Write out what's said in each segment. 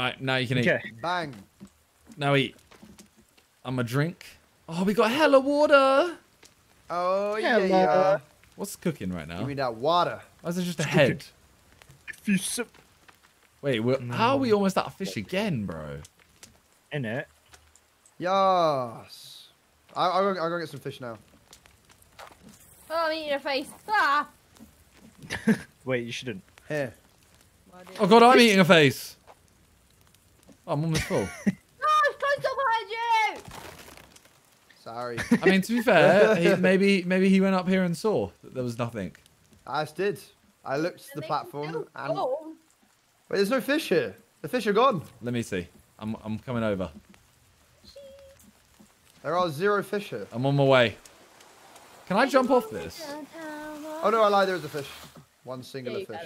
Alright, now you can eat. Bang. Now eat. I'm a drink. Oh, we got hella water. Oh, yeah. What's cooking right now? Give me that water. Why is it just a head? If you sip. Wait, how are we almost out of fish again, bro? In it. Yes. I'll go get some fish now. Oh, I'm eating your face. Ah. Wait, you shouldn't. Here. Oh, God, I'm eating a face. Oh, I'm almost full. Sorry. I mean, to be fair, maybe he went up here and saw that there was nothing. I just did. I looked to the platform and... Wait, there's no fish here. The fish are gone. Let me see. I'm coming over. There are zero fish here. I'm on my way. Can I jump off this? Oh, no, I lied. There was a fish. One singular fish.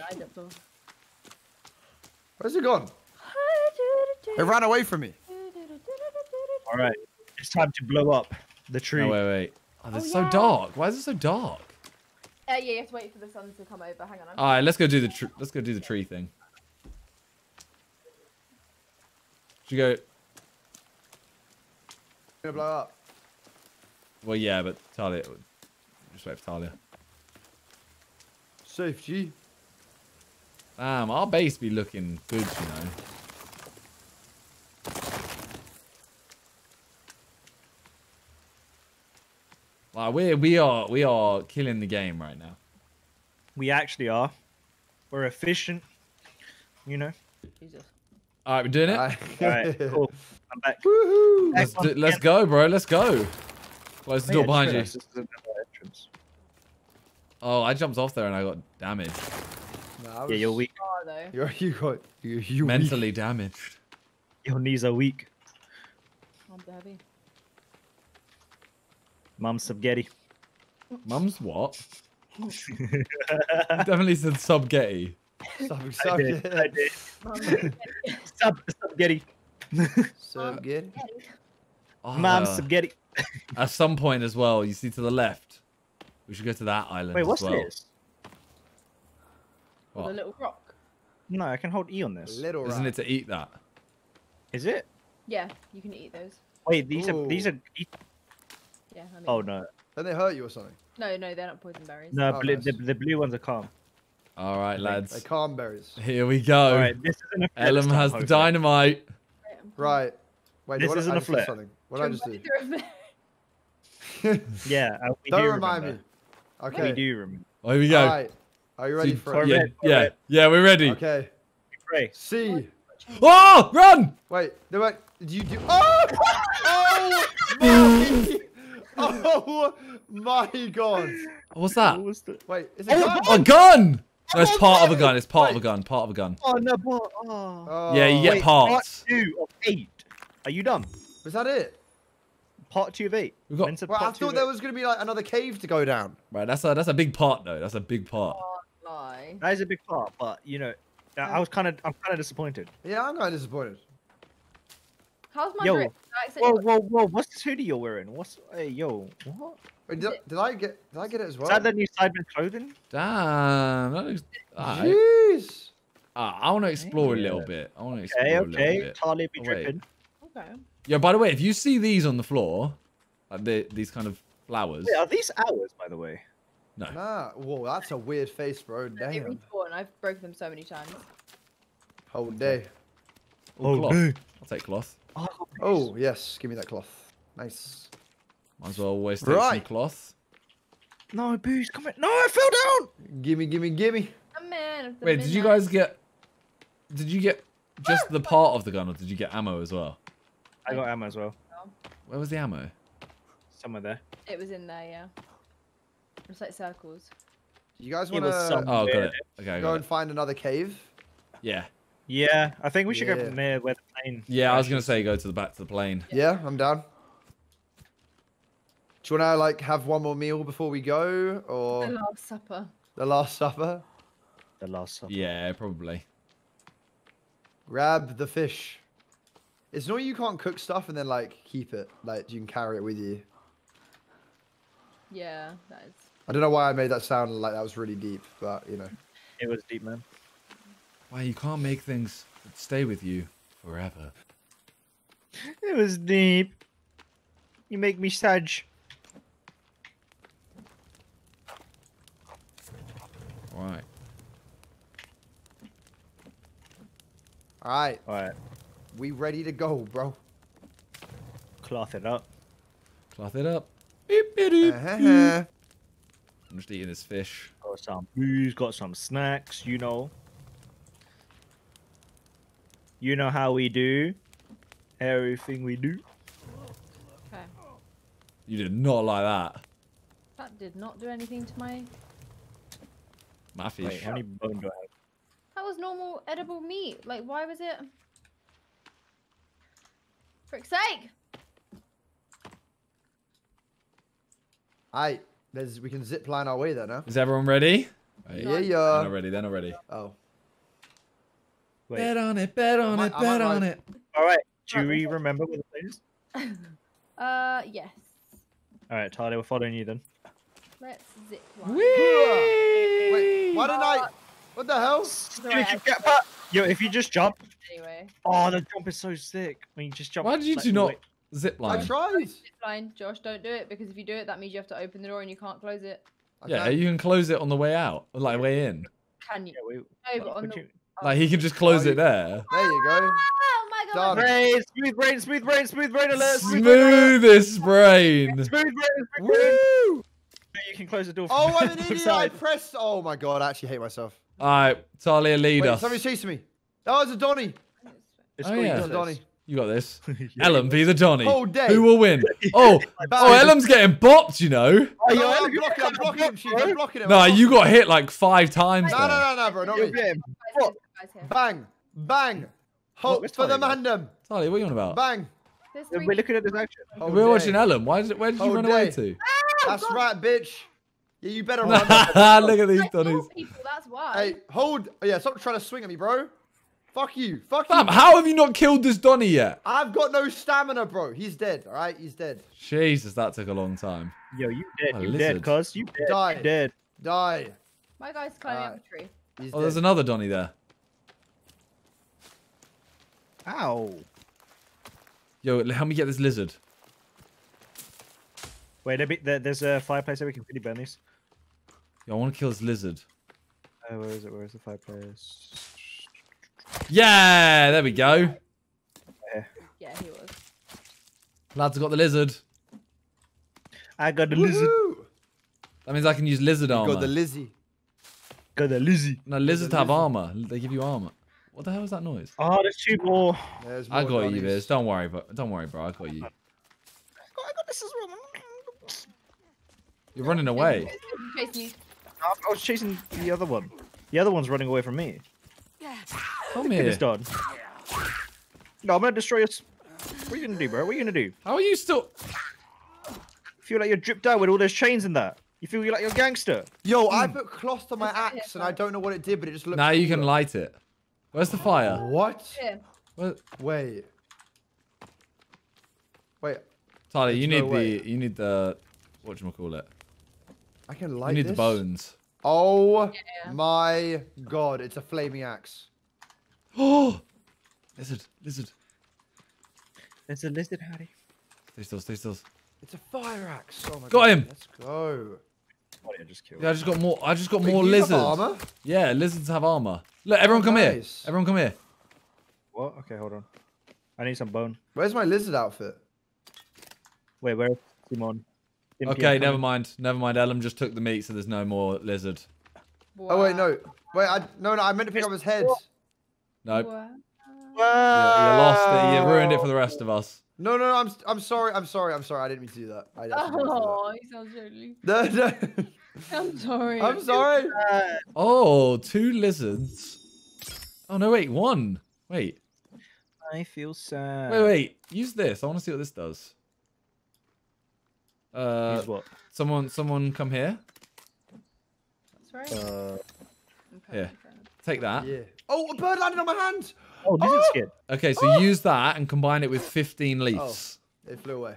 Where's it gone? It ran away from me. All right. It's time to blow up the tree. No, wait. Oh, it's so dark. Why is it so dark? Yeah, you have to wait for the sun to come over. Hang on. All right, let's go do the tree. Let's go do the tree thing. Should we go? Gonna blow up. Well, yeah, but Talia. Just wait for Talia. Safe, G. Damn, our base be looking good, you know. Like we are killing the game right now. We actually are. We're efficient, you know. Jesus. All right, we're doing it. All right, cool. I'm back. Woohoo! Let's go, bro. Let's go. Close the door behind you. Oh, I jumped off there and I got damaged. No, yeah, you're weak. You got mentally damaged. Your knees are weak. I'm heavy. Mum's subgetti. Mum's what? You definitely said subgetti. I did. Subgetti. Subgetti. Mum's subgetti. At some point as well, you see to the left. We should go to that island. Wait, what's this? What? The little rock. No, I can hold E on this. Isn't it to eat that? Is it? Yeah, you can eat those. Wait, these are. Yeah, oh no! Don't they hurt you or something? No, they're not poison berries. No, the blue ones are calm. All right, lads. They're calm berries. Here we go. All right, this isn't a flip. Ellum has the dynamite. Right. Wait, this isn't a flip. What did I just do? Yeah. Don't remind me. Okay. We do remember. Oh, here we go. All right. Are you ready for it? Yeah, we're ready. Okay. See. Oh, run! Wait. Did you do? Oh! Oh! No! Oh my God! What's that? Wait, is it a gun? No, it's part of a gun. It's part of a gun. Part of a gun. Oh no! Yeah, you get parts. Part 2 of 8. Are you done? Was that it? Part 2 of 8. We got. Well, I thought there was gonna be like another cave to go down. Right, that's a big part though. That's a big part. That is a big part, but you know, I'm kind of disappointed. Yeah, I'm kind of disappointed. How's my drink? Whoa! What's this hoodie you're wearing? What? Wait, did I get it as well? Is that the new Sidemen clothing? Damn! That looks. Jeez! I want to explore a little bit. Okay. Talia be dripping. Okay. Yeah. By the way, if you see these on the floor, like these kind of flowers. Wait, are these ours? By the way. No. Nah. Whoa, that's a weird face, bro. Damn. I've broken them so many times. Whole day. Oh, I'll take cloth. Oh yes, give me that cloth. Nice. Might as well always take some cloth. No, booze, come in. No, I fell down. Gimme. Wait, did you guys get? Did you get just the part of the gun, or did you get ammo as well? I got ammo as well. Where was the ammo? Somewhere there. It was in there, yeah. It's like circles. You guys want to? Oh, got it. Okay, go and find another cave. Yeah. Yeah, I think we should go from there where the plane... Yeah, crashes. I was going to say go to the back to the plane. Yeah, I'm down. Do you want to, like, have one more meal before we go, or...? The Last Supper. The Last Supper? The Last Supper. Yeah, probably. Grab the fish. It's not you can't cook stuff and then, like, keep it. Like, you can carry it with you. Yeah, that is... I don't know why I made that sound like that was really deep, but, you know. It was deep, man. Why you can't make things that stay with you forever. It was deep. You make me sad. Right. Alright. Alright. We ready to go, bro. Cloth it up. Cloth it up. Beep, beep, beep. I'm just eating this fish. Got some booze, got some snacks, you know. You know how we do. Everything we do. Okay. You did not like that. That did not do anything to my... My fish. Wait, how many bone do I have? That was normal edible meat. Like, why was it? Frick's sake! Alright, we can zip line our way then, huh? Is everyone ready? Right. Yeah, yeah. They're not ready, they're not ready. Oh. Wait. Bet on it, bet on it, bet on it. Alright, do we remember what it is? Yes. Alright, Talia, we're following you then. Let's zip line. Whee! Wait, why did I... What the hell? Yo, if you just jump. Anyway. Oh, the jump is so sick. When you just jump. Why did you not zip line? I tried. Zip line, Josh. Don't do it because if you do it, that means you have to open the door and you can't close it. Yeah, you can close it on the way out, like way in. Can you? Yeah, no, but on the. Like he can just close it there. There you go. Oh my god. Brain, smooth brain, smooth brain, smooth brain alert. Smoothest brain. Smooth brain. Woo! You can close the door. Oh, I'm an idiot. I pressed. Oh my god, I actually hate myself. Alright, Talia, lead us. Somebody's chasing me. Oh, it's a Donnie. It's a Donnie. You got this. Ellum be the Donnie. Oh, who will win? Oh, Ellum's getting bopped, you know. Oh, no, I'm blocking him. I'm blocking him. No, you got hit like 5 times. No, no, no, bro. Not me. Bang. Bang. Hope for the mandem. Talia, what are you on about? Bang. We're looking at this action. We're watching Ellum. Where did you run away to? That's right, bitch. Yeah, you better run. Look at these Donnies. That's why. Hey, hold. Yeah, stop trying to swing at me, bro. Fuck you. Fuck you. How have you not killed this Donnie yet? I've got no stamina, bro. He's dead. All right, he's dead. Jesus, that took a long time. Yo, you dead. You dead, cuz. You dead. Die. You dead. Die. My guy's climbing up a tree. He's dead. There's another Donnie there. Ow. Yo, help me get this lizard. Wait, there's a fireplace that we can really burn these. Yo, I want to kill this lizard. Where is it? Where is the fireplace? Yeah, there we go. Yeah, he was. Lads, I got the lizard. I got the lizard. That means I can use lizard armor. You got the lizzy. Got the lizzy. No, lizards have armor. They give you armor. What the hell is that noise? Oh, there's 2 more. There's more. I got you, Viz. Don't worry, bro. Don't worry, bro. I got you. I got this as well. You're running away. I was chasing the other one. The other one's running away from me. Come here. It's done. No, I'm gonna destroy us. What are you gonna do, bro? What are you gonna do? How are you still? Feel like you're dripped out with all those chains in that. You feel like you're a gangster. Yo, I put cloth on my axe and I don't know what it did, but it just looked. Now you can light it. Where's the fire? What? Wait. Wait. Tyler, you need the. Whatchamacallit? I can light this. You need the bones. Oh my god, it's a flaming axe. Oh! Lizard, lizard. There's a lizard, Harry. Stay still, stay still. It's a fire axe. Oh my god. Got him! Let's go. Yeah, I just got more lizards. Have armor? Yeah, lizards have armor. Look, everyone come here. Everyone come here. What? Okay, hold on. I need some bone. Where's my lizard outfit? Wait, where is Simon? Okay, never mind. Never mind. Ellum just took the meat, so there's no more lizard. Wow. Oh wait, no. Wait, no, I meant to pick up his head. No. Nope. Wow. You lost it. You ruined it for the rest of us. No, no, I'm sorry. I'm sorry. I'm sorry. I didn't mean to do that. Oh, you sound silly. No, no. I'm sorry. I'm sorry. Oh, 2 lizards. Oh no, wait, 1. Wait. I feel sad. Wait, wait. Use this. I want to see what this does. What? Someone come here. That's right. Yeah. Take that. Yeah. Oh, a bird landed on my hand. Oh, lizard skin. Okay, so use that and combine it with 15 leaves. Oh, it flew away.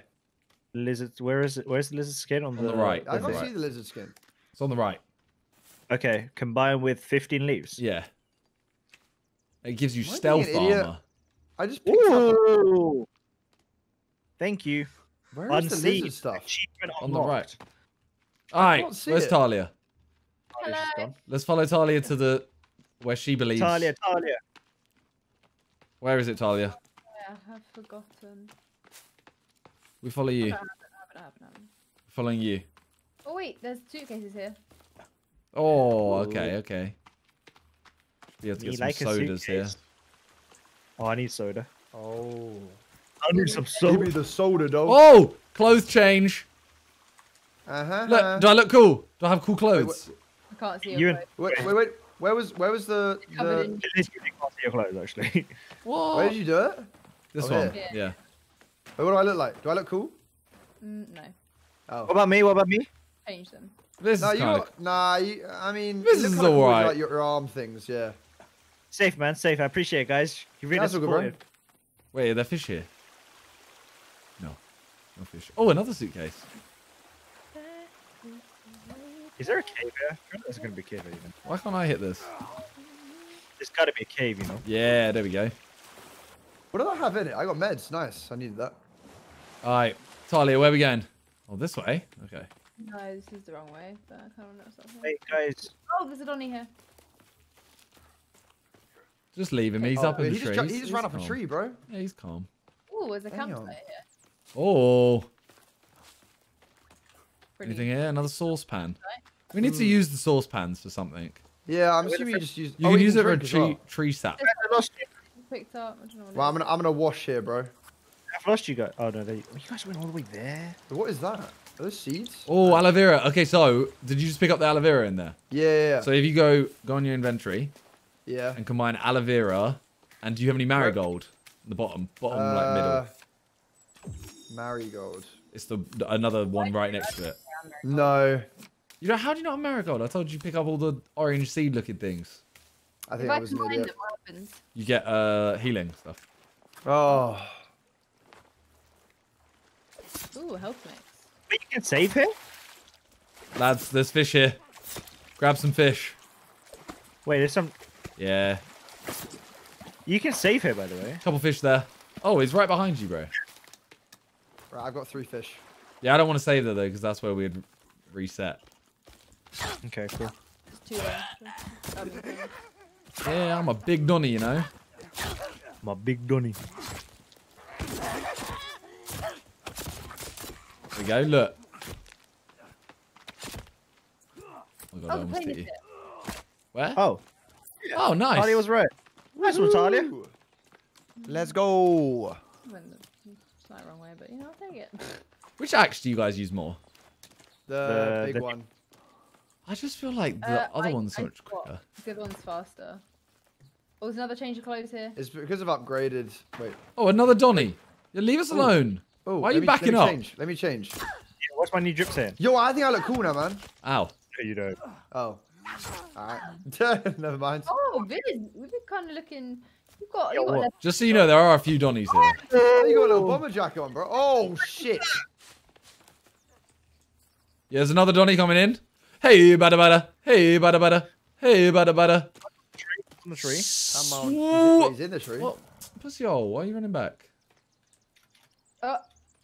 Lizards, where is it? Where's the lizard skin? On the right. I can't see the lizard skin. It's on the right. Okay, combine with 15 leaves. Yeah. It gives you stealth armor. I just picked Ooh. Up. Thank you. Where is the lizard stuff? On the right. All right, where's Talia? Hello. Let's follow Talia to the where she believes. Talia. Where is it, Talia? Yeah, I have forgotten. We follow you. I haven't. Following you. Oh wait, there's two cases here. Oh, okay. We have to get some sodas here. Oh, I need soda. Oh. I need some soda. Give me the soda, though. Oh, clothes change. Look, do I look cool? Do I have cool clothes? I can't see your clothes. Wait. Where was the? I can't see your clothes actually. What? Where did you do it? This one. Here. Yeah. Wait, what do I look like? Do I look cool? No. Oh. What about me? Change them. This is alright. Like your arm things, yeah. Safe, man. Safe. I appreciate it, guys. You really supported. Wait, are there fish here? No. No fish. Oh, another suitcase. Is there a cave here? There's going to be a cave here, even. Why can't I hit this? There's got to be a cave, you know. Yeah, there we go. What did I have in it? I got meds. Nice. I needed that. Alright. Talia, where are we going? Oh, this way? Okay. No, this is the wrong way. But I can't remember what's up. Hey, guys. Oh, there's a Donnie here. Just leave him. He's up in the tree. He just ran up a tree, bro. Yeah, he's calm. Oh, there's a campsite here. Oh. Brilliant. Anything here? Another saucepan. We need to use the saucepans for something. Yeah, I'm assuming you just use... You can use it for a tree sap. Well, I'm gonna wash here, bro. I've lost you guys. Oh, no, you guys went all the way there. What is that? Are those seeds? Oh, aloe vera. Okay, so did you just pick up the aloe vera in there? Yeah. So if you go on your inventory... Yeah. And combine aloe vera. And do you have any marigold? The bottom middle. Marigold. It's another one right next to it. No. You know, how do you not have marigold? I told you pick up all the orange seed looking things. I think I was an idiot. You get healing stuff. Oh. Ooh, health mix. But you can save here? Lads, there's fish here. Grab some fish. Wait, there's some... Yeah. You can save here, by the way. Couple fish there. Oh, he's right behind you, bro. Right, I've got 3 fish. Yeah, I don't want to save there, though, because that's where we'd reset. Okay, cool. Yeah, I'm a big Donnie, you know. I'm a big Donnie. There we go, look. Oh, God, I almost hit you. Where? Oh. Oh, nice. Talia was right. Nice one, Talia. Let's go. It's not the wrong way, but you know, I'll take it. Which axe do you guys use more? The big one. I just feel like the other one's so much quicker. The good one's faster. Oh, there's another change of clothes here. It's because I've upgraded. Wait. Oh, another Donnie. Yeah, leave us alone. Oh, why are you backing up? Let me change. Yeah, what's my new drip saying? Yo, I think I look cool now, man. Ow. No, you don't. Oh. Alright. Never mind. Oh, we've been kind of looking. You've got just so you know, there are a few Donnies here. Oh, you got a little bomber jacket on, bro. Oh shit. Yeah, there's another Donnie coming in. Hey, bada. Hey, bada. Hey, bada. On the tree. Come on. He's in the tree. What? Pussy hole. Why are you running back?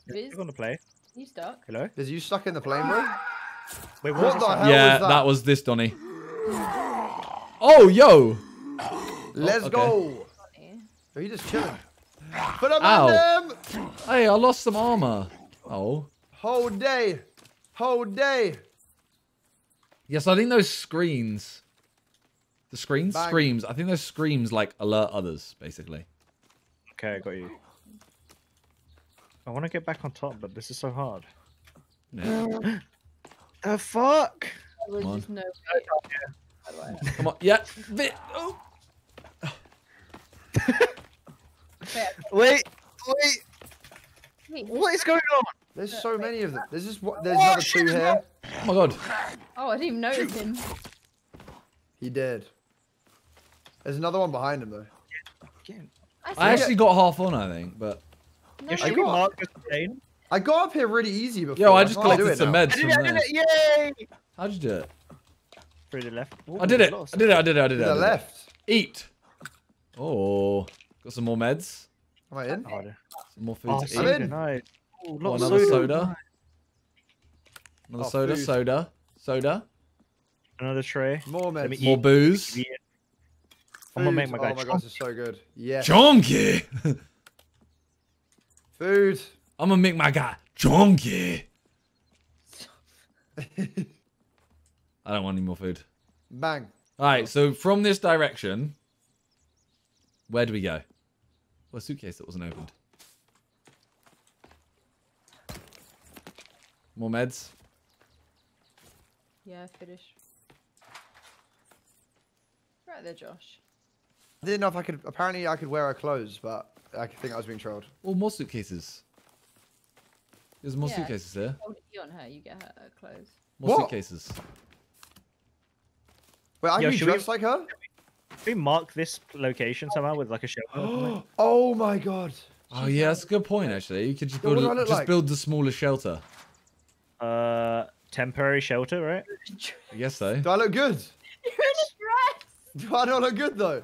He's on the plane. You stuck? Hello. Is you stuck in the plane, bro? Wait, what the hell? Yeah, that was this Donnie. Oh, yo. Let's go. Are you just chilling? Put up on them. Hey, I lost some armor. Oh. Whole day. Yes, I think those screens. The screens? Bang. Screams. I think those screams like alert others, basically. Okay, I got you. I want to get back on top, but this is so hard. No. The fuck? Come on. Come on. Yeah. Oh. Wait. What is going on? There's so many of them. There's just another 2 here. Oh my god. Oh, I didn't even notice him. He did. There's another one behind him though. I actually got half on, I think, but no, I got up here really easy before. Yo, I just collected some meds from there. Yay! How'd you do it? Through the left. Ooh, I did it. To the left. Eat. Oh, got some more meds. Am I in? More food to eat. I'm in. Oh, another soda. Another soda. Soda. Another tray. More meds. More booze. I'm gonna make my guy. Oh my god, this is so good. Yeah. Chunky. Food. I'm gonna make my guy chunky. I don't want any more food. Bang. Alright, so from this direction, where do we go? Well, a suitcase that wasn't opened. More meds? Yeah, finish. Right there, Josh. I didn't know if I could... Apparently, I could wear our clothes, but I think I was being trolled. Oh, more suitcases. There's more suitcases there. Hold it on her, you get her clothes. More suitcases. Wait, I can be dressed like her? Should we mark this location somehow with like a shelter? Oh my god. Oh yeah, that's a good point actually. You could just build, build the smaller shelter. Temporary shelter, right? I guess so. Do I look good? You're in a dress! Do I not look good though?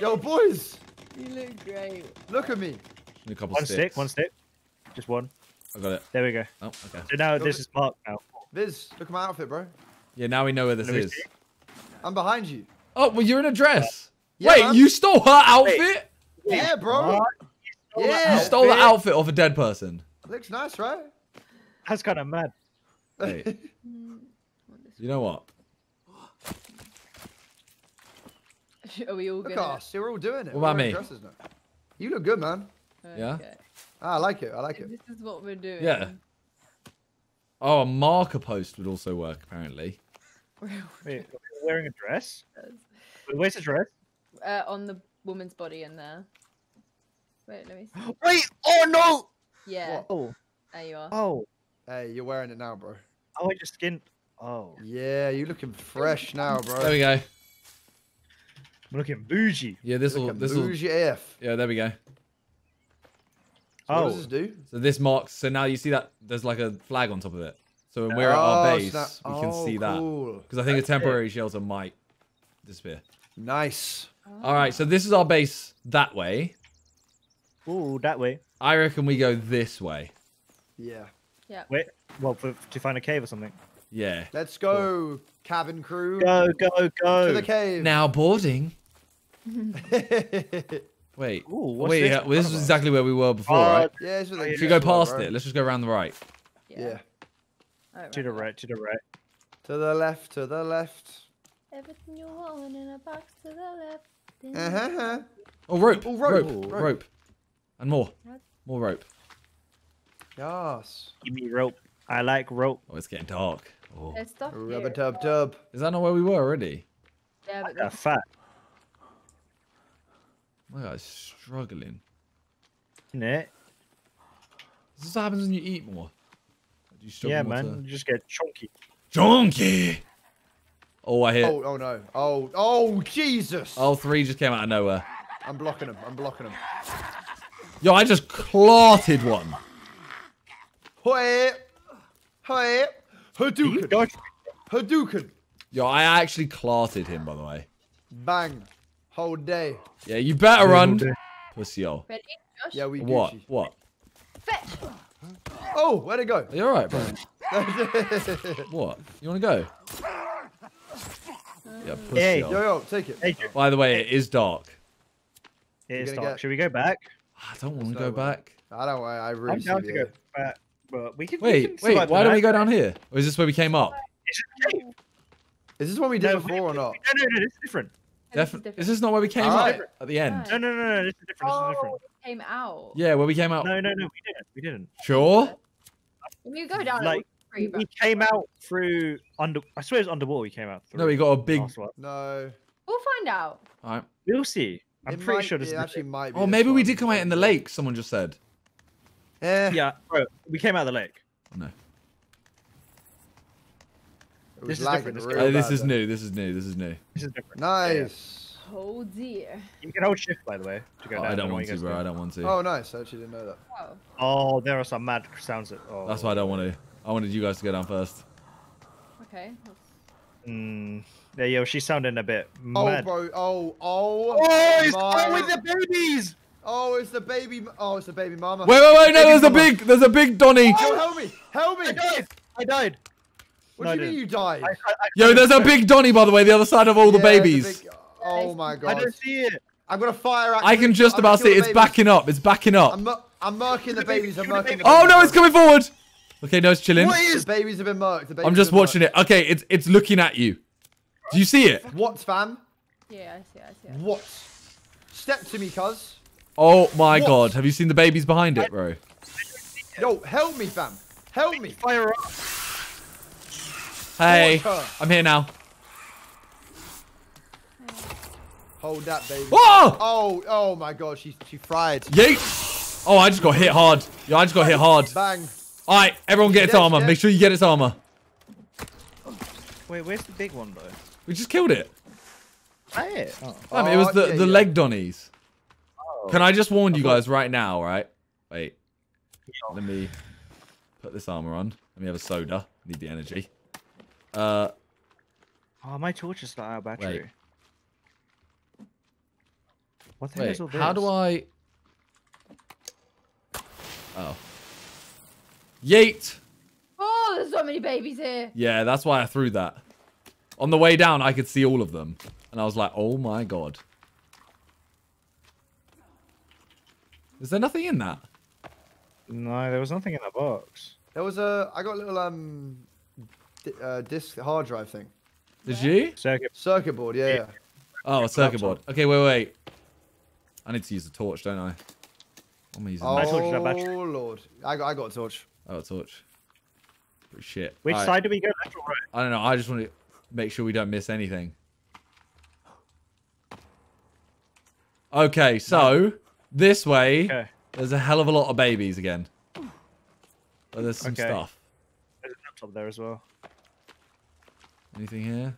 Yo boys! You look great. Look at me. A couple one stick. Just one. I got it. There we go. Oh, okay. So now this is marked now. Viz, look at my outfit, bro. Yeah, now we know where this is. I'm behind you. Oh, well, you're in a dress. Yeah. Wait, you stole her outfit? Yeah, bro. Yeah. You stole the outfit of a dead person. Looks nice, right? That's kind of mad. Hey. You know what? Are we all good? Look at us. We're all doing it. What about me? You look good, man. Yeah? Ah, I like it. I like it. This is what we're doing. Yeah. Oh, a marker post would also work, apparently. Wait, wearing a dress? Wait, where's the dress? On the woman's body in there. Wait, let me see. Wait! Oh, no! Yeah. Oh. There you are. Oh. Hey, you're wearing it now, bro. Oh, I just skinned. Oh. Yeah, you're looking fresh now, bro. There we go. I'm looking bougie. Yeah, this will... Bougie AF. Yeah, there we go. So what does this do? So this marks... So now you see that there's like a flag on top of it. So when we're at our base, we can see that. Because I think a temporary shelter might disappear. Nice. Oh. All right, so this is our base that way. Ooh, that way. I reckon we go this way. Yeah. Yeah. Wait, well, to find a cave or something. Yeah. Let's go, cabin crew. Go, go, go. To the cave. Now boarding. Wait. Ooh, wait, this, this is exactly where we were before, right? Yeah, this is if you go past it, let's just go around the right. Yeah. Right. To the right, to the right. To the left, to the left. Everything you want in a box to the left. Uh-huh. Oh, rope. Oh, rope. Rope. Rope. Rope. And more. More rope. Yes. Give me rope. I like rope. Oh, it's getting dark. Oh. There's stuff here. Rubber tub tub. Is that not where we were already? Yeah, but that's fat. My guy's struggling. Isn't it? This is what happens when you eat more. You you just get chunky. Chunky! Oh, I hit. Oh, no. Oh, Jesus! Oh, three just came out of nowhere. I'm blocking them. I'm blocking them. Yo, I just clotted one. Hey! Hey! Hadouken! Hadouken! Yo, I actually clotted him, by the way. Bang. Whole day. Yeah, you better run. Pussy old. Ready? Yeah, we Gucci. What? Fetch! Oh, where'd it go? Are you alright, bro? What? You wanna go? Yeah, hey, yo, take it. Hey, by the way, it is dark. It is dark. Get... Should we go back? I don't want to go back. I don't I really I'm down to go back, but we can wait, why don't we go down here? Or is this where we came up? Is this what we did before or not? No, no, this is different. Is this not where we came up at the end? No, no, no, no, this is different. This is different. Came out. Yeah, where we came out. No, no, no, we didn't. We didn't. Sure. We go down. Like we came out through under. I swear it was underwater. We came out. Through. No, we got a big. No. We'll find out. All right. We'll see. I'm pretty sure this actually might be. Oh, maybe we did come out in the lake. Someone just said. Yeah, bro, we came out of the lake. No. This is different. This is new. This is new. This is new. This is different. Nice. Oh dear. You can hold shift, by the way. To go down I don't want to, bro. I don't want to. Oh, nice. I actually didn't know that. Oh, there are some mad sounds. That's why I don't want to. I wanted you guys to go down first. Okay. Yeah, yo, she's sounding a bit mad. Oh, bro. Oh, oh. Oh, he's playing with the babies. Oh, it's the baby. Oh, it's the baby mama. Wait, wait, wait! No, there's mama. There's a big Donnie. Yo, help me! Help me! I died. What do you mean you died? Yo, there's a big Donnie, by the way, the other side of all the babies. Oh my god! I don't see it. I'm gonna fire. I can just about see it. It's backing up. It's backing up. I'm murking the babies. I'm murking. Oh no! It's coming forward. Okay, no, it's chilling. What is? The babies have been murked. I'm just watching it. Okay, it's looking at you. Do you see it? What, fam? Yeah, I see it. I see it. What? Step to me, cuz. Oh my god, have you seen the babies behind it, bro? Yo, help me, fam. Help me. Fire up. Hey, I'm here now. Hold that, baby. Oh! Oh my god, she fried. Yeet. Oh, I just got hit hard. Yeah, I just got hit hard. Bang. All right, everyone get its armor. Make sure you get its armor. Wait, where's the big one, though? We just killed it. Hey. Oh. Damn, it was the leg Donnies. Can I just warn you guys right now, right? Wait. Let me put this armor on. Let me have a soda. Need the energy. Oh, my torch is not out of battery. Wait. What the heck is all this? How do I... Oh. Yeet! Oh, there's so many babies here. Yeah, that's why I threw that. On the way down, I could see all of them. And I was like, oh my god. Is there nothing in that? No, there was nothing in that box. There was a... I got a little disc hard drive thing. Did you? Circuit board, yeah. Oh, a circuit board. Okay, wait. I need to use the torch, don't I? I'm using that. Oh, lord. I got a torch. Oh, a torch. Pretty shit. Which side do we go? Left or right? I don't know. I just want to make sure we don't miss anything. Okay, so... This way, there's a hell of a lot of babies again. But there's some stuff. There's a laptop there as well. Anything here?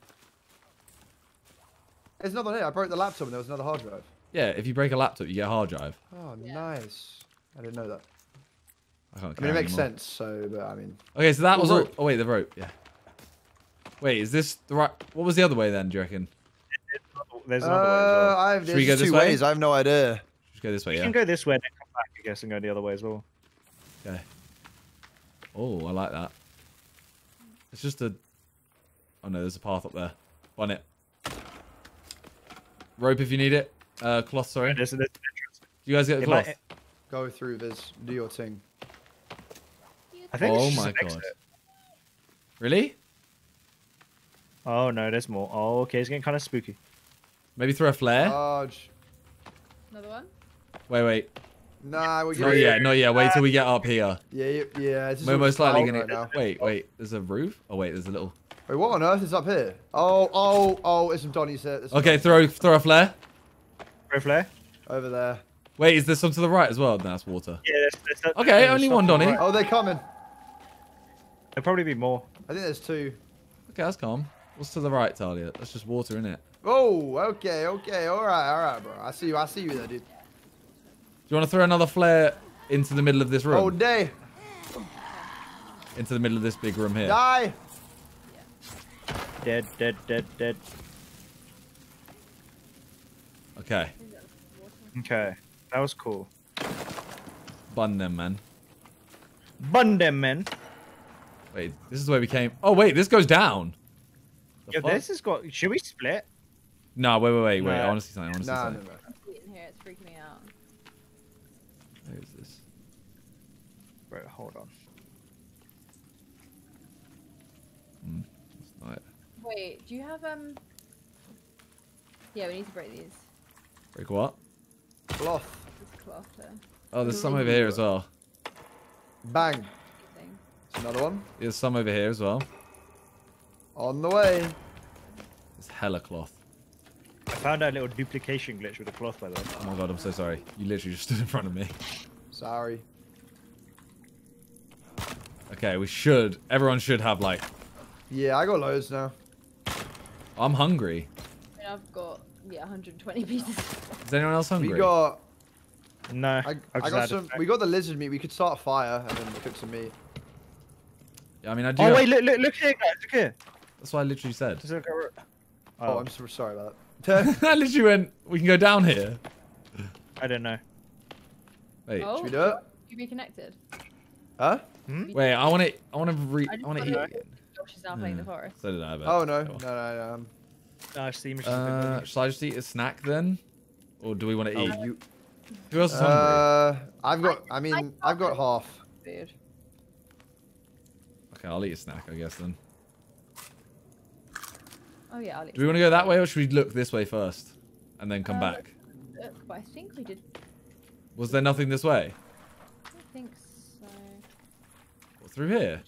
There's another one here. I broke the laptop and there was another hard drive. Yeah, if you break a laptop, you get a hard drive. Oh, nice. I didn't know that. I can't it makes sense, so, but I mean... Okay, so that was... Rope. Oh, wait, the rope, yeah. Wait, is this the right... What was the other way then, do you reckon? There's another way as well. There's two ways. I have no idea. Go this way, you can go this way and then come back, I guess, and go the other way as well. Okay. Oh, I like that. It's just a... Oh, no, there's a path up there. Run it. Rope if you need it. Cloth, sorry. Do you guys get the cloth? Go through this. Do your thing. I think it's just an exit. Really? Oh, no, there's more. Oh, okay, it's getting kind of spooky. Maybe throw a flare? Large. Another one? Wait. Nah, we're getting... Not yet. Wait till we get up here. Yeah. It's just we're most likely gonna... Right wait. There's a roof? Oh, wait. There's a little... Wait, what on earth is up here? Oh. There's some Donnies here. Okay, throw a flare. Throw a flare? Over there. Wait, is there some to the right as well? No, that's water. Yeah, there's okay, only one Donnie. Right. Oh, they're coming. There'll probably be more. I think there's two. Okay, that's calm. What's to the right, Talia? That's just water, isn't it? Oh, okay, all right, bro. I see you there, dude. Do you want to throw another flare into the middle of this room? Oh, day. Into the middle of this big room here. Die. Dead. Okay, that was cool. Bun them, man. Wait, this is where we came. Oh, wait, this goes down. Yo, this has got... Should we split? No, wait. No. I want to see something. No. I'm sitting here. It's freaking me out. Where is this? Bro, hold on. That's not it. Wait, do you have, Yeah, we need to break these. Break what? Cloth. There's cloth there. Oh, there's some over here as well. Bang. There's another one. There's some over here as well. On the way. It's hella cloth. I found out a little duplication glitch with the cloth, by the way. Oh my god, I'm so sorry. You literally just stood in front of me. Sorry. Okay, everyone should have like... Yeah, I got loads now. I'm hungry. I mean, I've got, 120 pieces. Is anyone else hungry? We got... No. I got some... We got the lizard meat. We could start a fire and then cook some meat. Yeah, I mean, I do... Oh, wait, look here, guys. Look here. That's what I literally said. Oh, I'm so sorry about that. I literally went, we can go down here. I don't know. Wait, should we do it? You reconnected. Huh? Hmm? Wait, I want to hear it. Josh is now playing the forest. So did I, but... Oh, no. No, shall I just eat a snack then? Or do we want to eat? You... Who else is hungry? I've got half. Dude. Okay, I'll eat a snack, I guess, then. Oh, yeah, I'll eat. Do we want to go that way, or should we look this way first? And then come back? Look, but I think we did... Was there nothing this way? I don't think so. What, through here?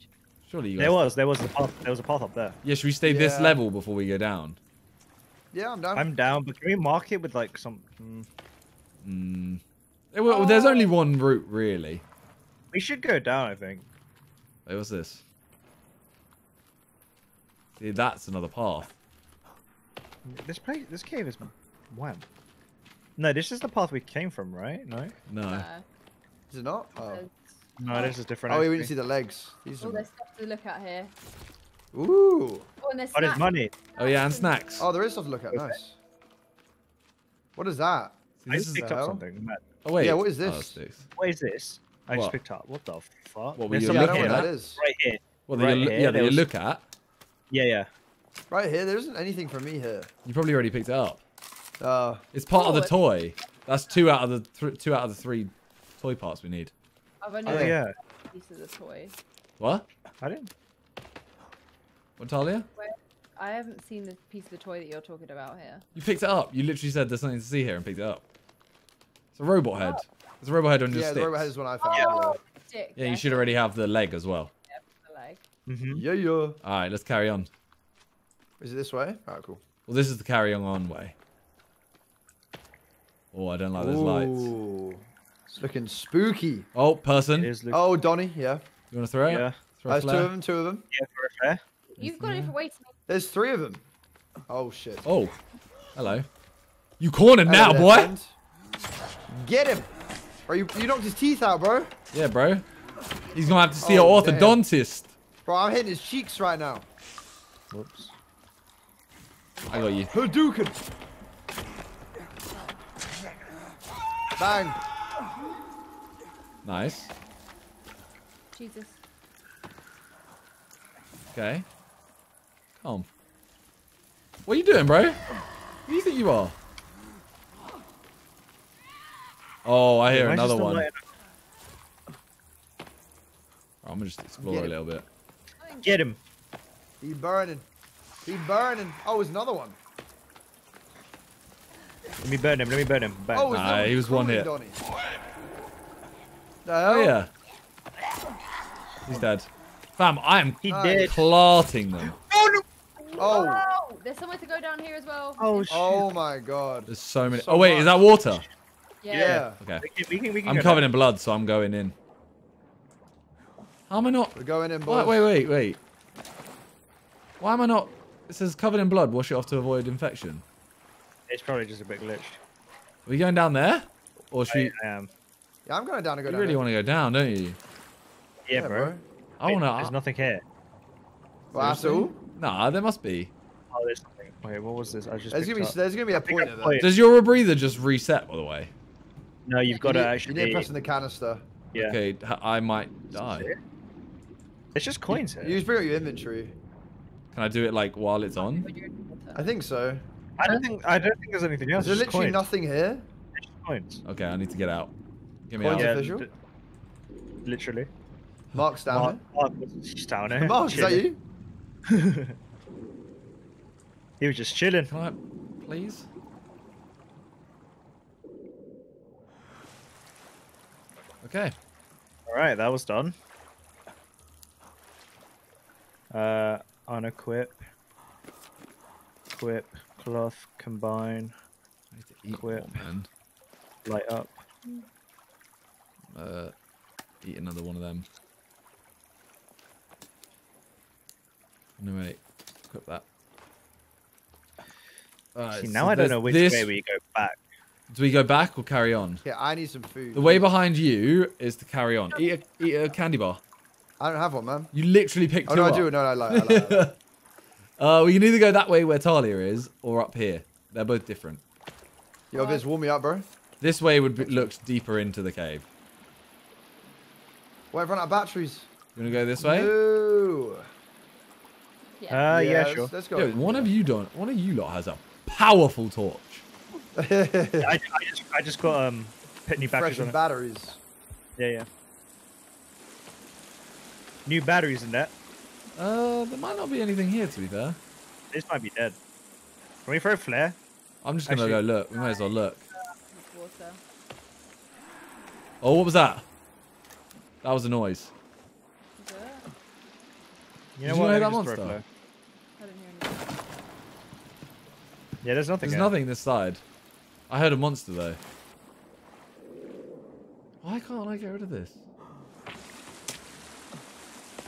Surely you guys... There was a path up there. Yeah, should we stay this level before we go down? Yeah, I'm down. I'm down, but can we mark it with, like, some... There's only one route, really. We should go down, I think. Wait, what's this? See, that's another path. This cave is... Wham. No, this is the path we came from, right? No? No. Is it not? Oh. No, this is different. Oh, we didn't see the legs. Oh, there's stuff to look at here. Ooh. Oh, and there's money. Oh, yeah, and snacks. Oh, there is stuff to look at. Nice. What is that? See, I just picked up something. Matt. Oh, wait. Yeah, what is this? Oh, what is this? I just picked up. What the fuck? What were you looking at? That is. Right here. What do you look at? Yeah, yeah. Right here, there isn't anything for me here. You probably already picked it up. It's part of the toy. That's two out of the three toy parts we need. I've only got a piece of the toy. What? I didn't. What, Talia? I haven't seen the piece of the toy that you're talking about here. You picked it up. You literally said there's something to see here and picked it up. It's a robot head. There's a robot head on your stick. Yeah, the robot head is what I found. Oh, yeah. Yeah, you should already have the leg as well. Yeah, the leg. Mm-hmm. Yeah. All right, let's carry on. Is it this way? All right, cool. Well, this is the carry-on way. Oh, I don't like those lights. It's looking spooky. Oh, person. Oh, Donnie, yeah. You want to throw it? Yeah. There's two of them. Yeah, for a fair. You've got it for waiting. There's three of them. Oh, shit. Oh, hello. You cornered now, boy. Friend. Get him. Bro, you knocked his teeth out, bro. Yeah, bro. He's going to have to see an orthodontist. Damn. Bro, I'm hitting his cheeks right now. Whoops. I got you. Hadouken. Bang. Nice. Jesus. Okay. Calm. What are you doing, bro? Who do you think you are? Oh, I hear another one. I'm going to just explore a little bit. Get him. He's burning. He's burning. Oh, there's another one. Let me burn him. Bang. Oh, nah, he was one hit. Donnie. Oh, yeah. He's dead. Fam, I am clotting them. Oh, no. Oh. There's somewhere to go down here as well. Oh, shit. Oh, my God. There's so many. So wait, is that water? Yeah. Okay. We can I'm covered in blood, so I'm going in. How am I not? We're going in blood. Wait. Why am I not? It says covered in blood. Wash it off to avoid infection. It's probably just a bit glitched. Are we going down there? Or should we... I am. Yeah, I'm going down to go down. You really want to go down, don't you? Yeah, bro. I want to... There's nothing here. Well, after all? Nah, there must be. Oh, there's something. Wait, what was this? I just there's going to be a point of that. Does your rebreather just reset, by the way? No, you've got to actually... You need to press in the canister. Yeah. Okay, I might die. It's just coins here. You just bring out your inventory. Can I do it, like, while it's on? I think so. I don't think there's anything else. There's literally nothing here. Coins. Okay, I need to get out. Get me out. Official? Literally. Mark's down here. Mark, is that you? He was just chilling. Can I, please? Okay. All right, that was done. Unequip. Equip. Cloth, combine, equip, light up. Eat another one of them. No, wait, equip that. See, now so I don't know which way we go back. Do we go back or carry on? Yeah, I need some food. The way behind you is to carry on. Eat a candy bar. I don't have one, man. You literally picked two up. I do. No, I like. We can either go that way where Talia is, or up here. They're both different. Yo, Viz, warm me up, bro. This way looks deeper into the cave. Well, I've run out of batteries. You want to go this way? No. Yeah. Yeah, sure. Let's go. Yo, one of you lot has a powerful torch. I just got new batteries. Fresh on batteries. Yeah. New batteries in that. There might not be anything here to be fair. This might be dead. Can we throw a flare? I'm just gonna go look. We might as well look. Water. Oh, what was that? That was a noise. Was it? You know what? That monster. I didn't hear anything. Yeah, there's nothing. There's nothing this side. I heard a monster though. Why can't I get rid of this?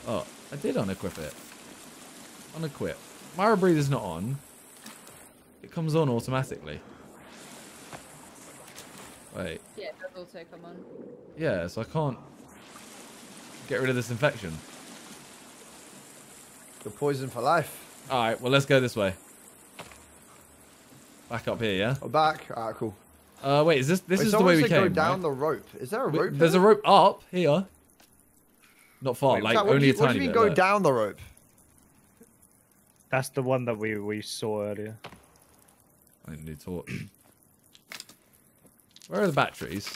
Oh, I did unequip it. Unequip. Myra Breather's not on. It comes on automatically. Wait. Yeah, it does also come on. Yeah, so I can't get rid of this infection. You're poisoned for life. Alright, well, let's go this way. Back up here, yeah? Oh, back? Alright, cool. Wait, is this is the way we came, go down right? The rope. Is there a rope here? There's a rope up here. Not far, wait, like only a tiny bit. What do you mean go down the rope? That's the one that we saw earlier. I need a torch. Where are the batteries?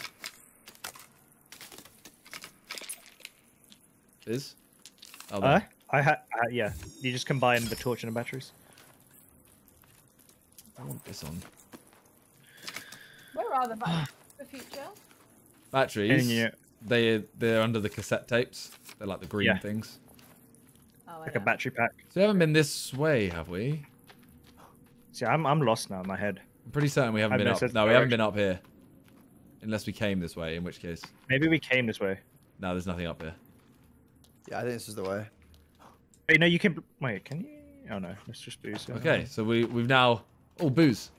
Is? Oh, yeah. You just combine the torch and the batteries. I want this on. Where are the batteries for future? Batteries? They're under the cassette tapes. They're like the green things. Oh, like a battery pack. So we haven't been this way, have we? See, I'm lost now in my head. I'm pretty certain we haven't been up. No, we haven't been up here. Unless we came this way, in which case. Maybe we came this way. No, there's nothing up here. Yeah, I think this is the way. Wait, no, you can... Wait, can you... Oh, no. Let's just booze. Okay, so we've now... Oh, booze.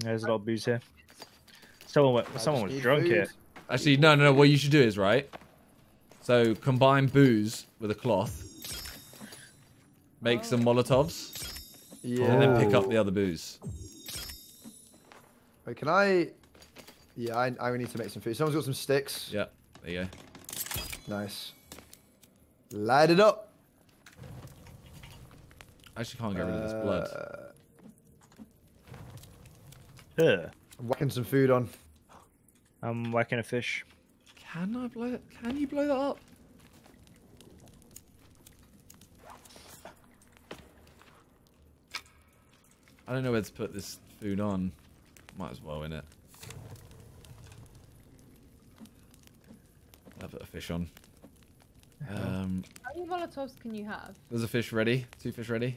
There's a lot of booze here. Someone was drunk here. Actually, no. What you should do is, right? So, combine booze with a cloth. Make some Molotovs. Yeah. And then pick up the other booze. Wait, can I... Yeah, I need to make some food. Someone's got some sticks. Yeah, there you go. Nice. Light it up. I actually can't get rid of this blood. I'm whacking some food on. I'm whacking a fish. Can you blow that up? I don't know where to put this food on. Might as well, innit? I'll put a fish on. How many Molotovs can you have? There's a fish ready. 2 fish ready.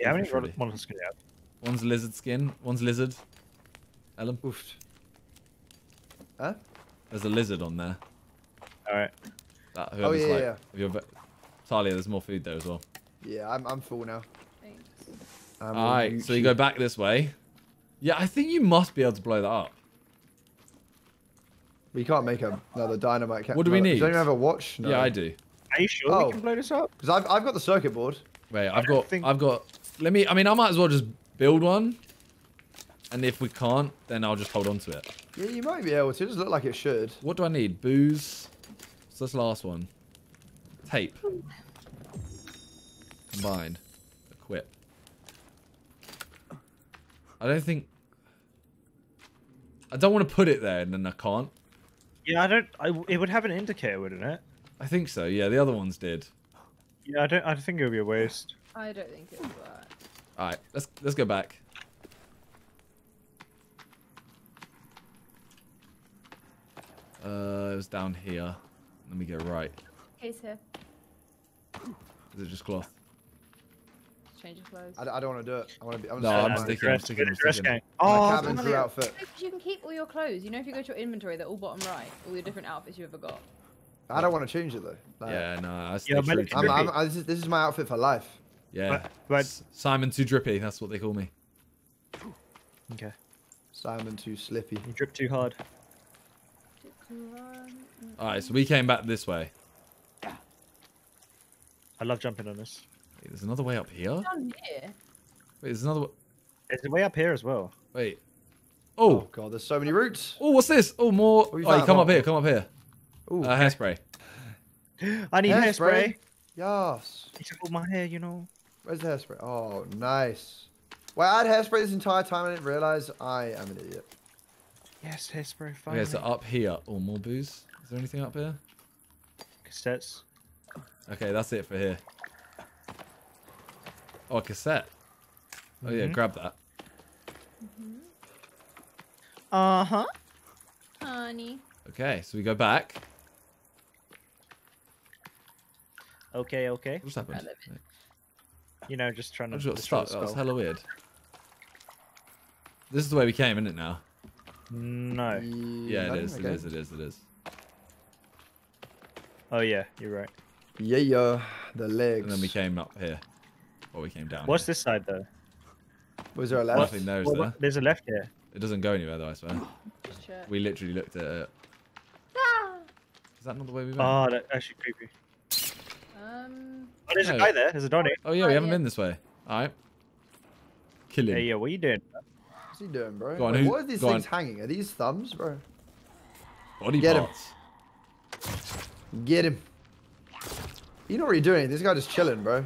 Yeah, how many Molotovs can you have? One's lizard skin. One's lizard. Ellum. Oof. Huh? There's a lizard on there. Alright. Oh, yeah. Talia, there's more food there as well. Yeah, I'm full now. Thanks. Alright, so you go back this way. Yeah, I think you must be able to blow that up. We can't make another dynamite. What do we need? Don't you have a watch? No. Yeah, I do. Are you sure we can blow this up? Because I've got the circuit board. Wait, I've got. Let me. I mean, I might as well just build one. And if we can't, then I'll just hold on to it. Yeah, you might be able to. It doesn't look like it should. What do I need? Booze. So that's the last one. Tape. Combined. Equip. I don't think. I don't want to put it there, and then I can't. Yeah, it would have an indicator, wouldn't it? I think so. Yeah, the other ones did. Yeah, I think it would be a waste. I don't think it would work. All right, let's go back. It was down here. Let me go right. Case here. Is it just cloth? Change of clothes. I don't want to do it. I'm sticking. I'm sticking. Oh, cabin crew outfit. You can keep all your clothes. You know, if you go to your inventory, they're all bottom right. All your different outfits you ever got. I don't want to change it though. Like, yeah, no. This is my outfit for life. Yeah. But Simon too drippy. That's what they call me. Okay. Simon too slippy. You drip too hard. All right, so we came back this way. Yeah. I love jumping on this. Wait, there's another way up here? Down here. Wait, there's another way. There's a way up here as well. Wait. Oh, God, there's so many routes. Oh, what's this? Oh, more. Oh, you come up here. Ooh, hairspray. I need hairspray. Yes. It's over my hair, you know. Where's the hairspray? Oh, nice. Well, I had hairspray this entire time. I didn't realize I am an idiot. Yes, hairspray. Finally. Okay, so up here, oh, more booze. Is there anything up here? Cassettes. Okay, that's it for here. Oh, a cassette. Oh yeah, grab that. Honey. Okay, so we go back. Okay, okay. What's happened? You know, just trying to. That was hella weird. This is the way we came, isn't it? Now. No. Yeah, it is. Okay. It is. It is. It is. Oh yeah, you're right. Yeah, yeah. The legs. And then we came up here, or we came down. What's this side though? Was there a left? Nothing there, is there? There's a left here. It doesn't go anywhere though, I swear. Shit. We literally looked at it. Ah! Is that not the way we went? Oh, that's actually creepy. Oh, there's a guy there. There's a Donnie. Oh yeah, we haven't been this way. All right. Kill him. Hey, yeah, what are you doing? What's he doing, bro? Go on, wait, what are these things hanging? Are these thumbs, bro? Body parts. Get him. Get him. You're not really doing it. This guy just chilling, bro.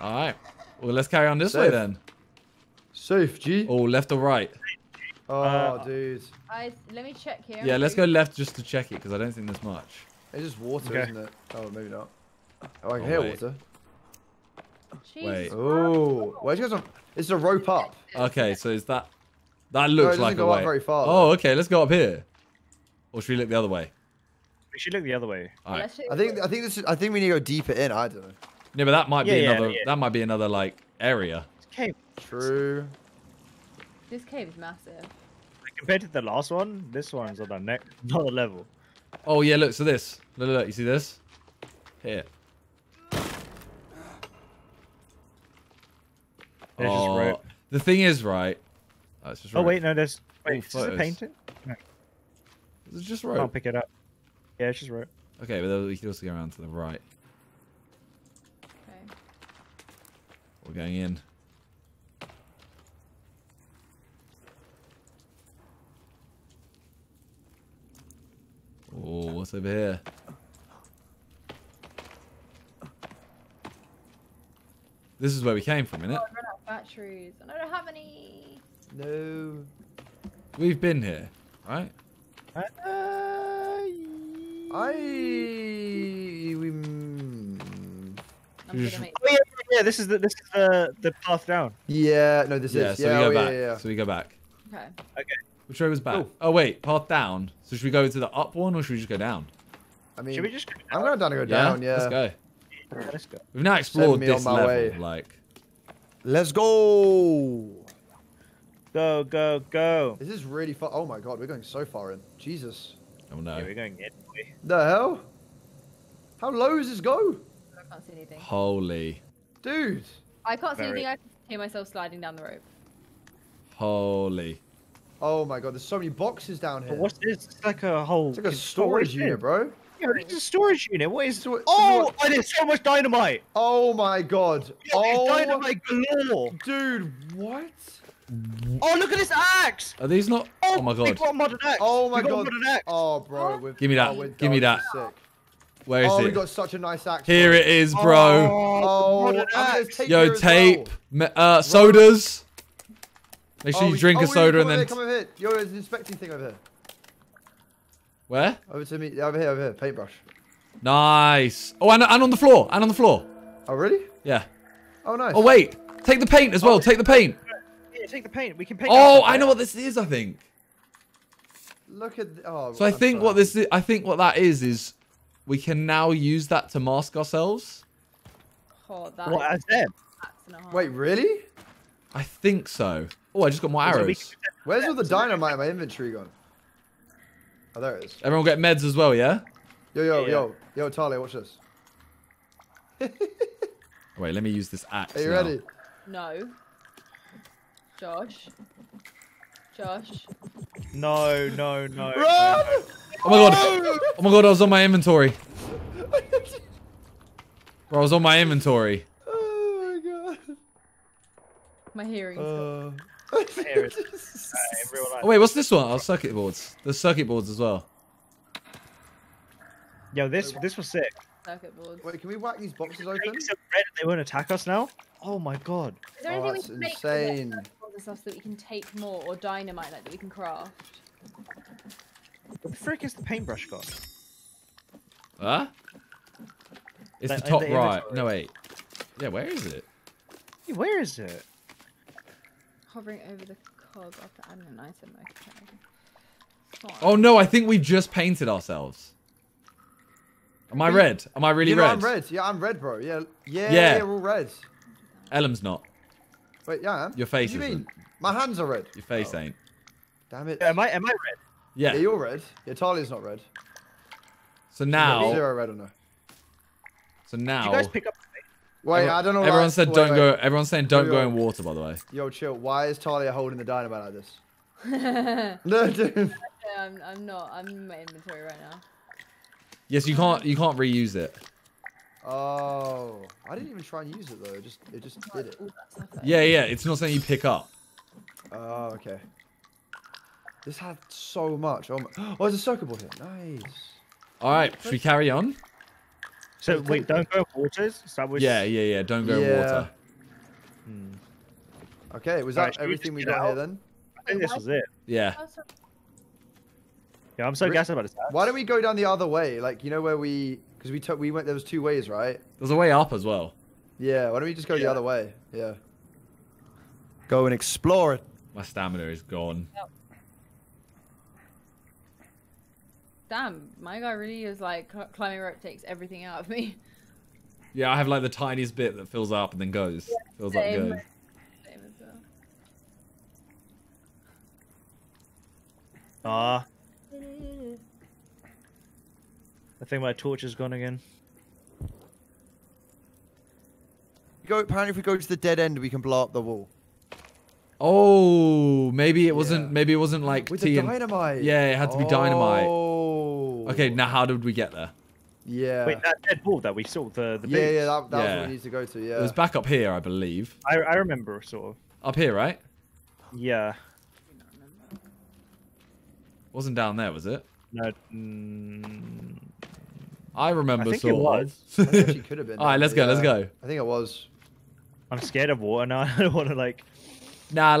All right. Well, let's carry on this way then. Safe, G. Oh, left or right? Oh, dude. Let me check here. Yeah, let's go left just to check it because I don't think there's much. It's just water, isn't it? Oh, maybe not. Oh, I can hear water. Jeez. Wait. Oh, where's you guys? It's a rope up. Okay, so is that? That looks like a way. Up very far, though. Okay, let's go up here. Or should we look the other way? We should look the other way. All right. I think we need to go deeper in. I don't know. Yeah, but that might be another. Yeah. That might be another like area. Cave. True. This cave is massive. Like, compared to the last one, this one's on the next level. Oh yeah, look. So this. Look, look, look. You see this? Here. Just the thing is, right? Oh, it's just rope. Oh wait, no, there's. Wait, is it painted? No. It's just rope. I'll pick it up. Yeah, it's just rope. Okay, but we can also go around to the right. Okay. We're going in. Oh, what's over here? This is where we came from, innit? Oh, I ran out of batteries, and I don't have any. No. We've been here, right? Yeah, this is the path down. Yeah, no, this is. So yeah, we go back. Yeah, yeah. So we go back. Okay. Okay. Which way was back? Ooh. Oh wait, path down. So should we go to the up one or should we just go down? I mean, should we just go down? I'm going down to go down, yeah. Let's go. Yeah, let's go. We've now explored this level, like. Let's go. Go, go, go. This is really far. Oh my god, we're going so far in. Jesus. Oh no. Yeah, we're going in. The hell? How low does this go? I can't see anything. Holy. Dude. I can't see anything. I can hear myself sliding down the rope. Holy. Oh my god, there's so many boxes down here. But what's this? It's like a whole... It's like a storage unit, bro. Yeah, it's a storage unit. What is... Oh, there's so much dynamite. Oh my god. Yeah, dynamite galore. Dude, what? Oh, look at this axe. Are these not... Oh my god. We've got a modern axe. Oh my god. Oh, bro. Give me that. Oh, give me that. Sick. Where is it? We got such a nice axe. Here it is, bro. Oh, axe. Yo, tape. Well. Sodas. Make sure you drink a soda and then... Come over here. Yo, there's an inspecting thing over here. Where? Over to me. Over here, over here. Paintbrush. Nice. Oh, and on the floor. And on the floor. Oh, really? Yeah. Oh, nice. Oh, wait. Take the paint as well. Take the paint. Yeah, take the paint. We can paint. Oh, I know what this is, I think. Look at... Oh, so I think what this is... I think what that is we can now use that to mask ourselves. Oh, that is... Wait, really? I think so. Oh, I just got more arrows. Where's all the dynamite in my inventory gone? Oh, there it is. Everyone get meds as well, yeah? Yo, Talia, watch this. Wait, let me use this axe. Are you ready? No. Josh. Josh. No, no, no. Run! No. Oh my god. Oh my god, I was on my inventory. Bro, I was on my inventory. My hearing's gone. Wait, what's this one? Oh, circuit boards. There's circuit boards as well. Yo, this was sick. Circuit boards. Wait, can we whack these boxes open? They won't attack us now? Oh my god. Is there anything that's insane. So that we can take more, or dynamite like that we can craft? What the frick is the paintbrush got? Huh? It's like, the top right. No, wait. Yeah, where is it? Hey, where is it? Hovering over the cog after adding an item. Okay. Oh no, I think we just painted ourselves. Am I red? Am I really red? I'm red. Yeah, I'm red, bro. Yeah, we're all red. Ellum's not. Wait, yeah, I am. Your face isn't. What do you mean? My hands are red. Your face ain't. Damn it. Yeah, am I red? Yeah. Yeah, you're red. Yeah, Talia's not red. So now... Zero red or no. So now... Did you guys pick up... Wait, I don't know why... Everyone said don't go... Everyone's saying don't go in water, by the way. Yo, chill. Why is Talia holding the dynamite like this? No, dude. I'm not. I'm in my inventory right now. Yes, you can't reuse it. Oh, I didn't even try and use it though. It just did it. Yeah. It's not something you pick up. Oh, okay. This had so much. Oh, there's a circuit board here. Nice. All right, should we carry on? So wait, don't go waters. Yeah. Don't go water. Hmm. Okay, was that everything we got here then? I think this was it. Yeah. Yeah, I'm so gassed about this. Why don't we go down the other way? Like, you know where we? Because we went. There was two ways, right? There's a way up as well. Yeah. Why don't we just go the other way? Yeah. Go and explore it. My stamina is gone. Yep. Damn, my guy really is like climbing rope takes everything out of me. Yeah, I have like the tiniest bit that fills up and then goes. Yeah, fills up and goes. Same as well. Ah. I think my torch is gone again. Apparently, if we go to the dead end, we can blow up the wall. Oh, maybe it wasn't. Yeah. Maybe it wasn't like with the dynamite. Yeah, it had to be dynamite. Oh. Okay, now how did we get there? Yeah. Wait, that dead wall that we saw the beach. Yeah, that was what we need to go to. Yeah. It was back up here, I believe. I remember sort of. Up here, right? Yeah. Wasn't down there, was it? No. Mm, I remember. I think it was. I think it could have been. All right, let's go. Let's go. I think it was. I'm scared of water now. I don't want to like. Nah,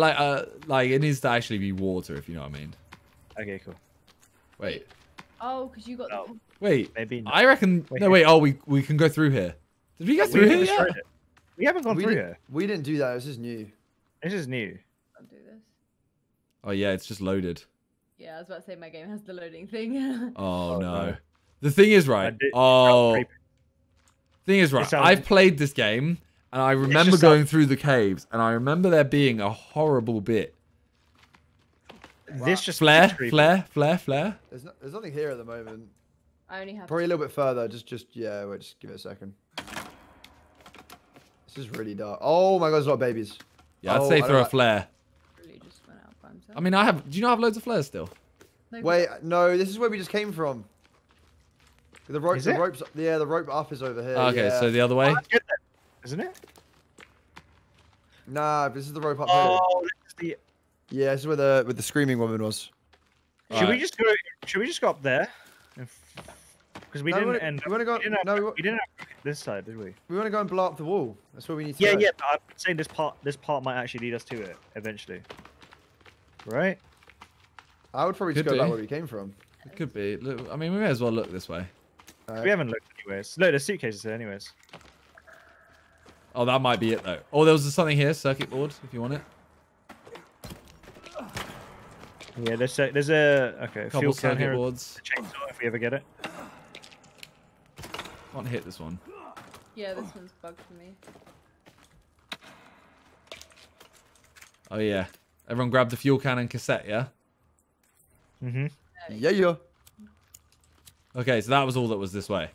like it needs to actually be water, if you know what I mean. Okay, cool. Wait. Oh, because you got. No. The... Wait. Maybe. Not. I reckon. Wait, no, wait. Oh, we can go through here. Did we go through here? Yeah. We haven't gone through here. We didn't do that. This is new. This is new. I'll do this. Oh yeah, it's just loaded. Yeah, I was about to say my game has the loading thing. Oh no. The thing is right. I've played this game and I remember going through the caves and I remember there being a horrible bit. Wow. This just flare. There's nothing here at the moment. I only have probably a little bit further. Wait, just give it a second. This is really dark. Oh my god, there's a lot of babies. Yeah, I'd say throw a flare. I mean, do you not have loads of flares still? Wait, no, this is where we just came from. The rope up is over here. Okay, so the other way? Oh, isn't it? Nah, this is the rope up here. Yeah, this is where the screaming woman was. Should we just go up there? Because we didn't have this side, did we? We want to go and blow up the wall. That's where we need to go. Yeah, but I'm saying this part might actually lead us to it eventually. Right? I would probably just go back where we came from. It could be. Look, I mean, we may as well look this way. We haven't looked anyways. Look, there's suitcases here anyways. Oh, that might be it though. Oh, there was something here, circuit board, if you want it. Yeah, there's a fuel can here. Boards. A chainsaw, if we ever get it. Can't hit this one. Yeah, this one's bugged for me. Oh yeah. Everyone grab the fuel can and cassette, yeah? Mm-hmm. Yeah. Okay, so that was all that was this way.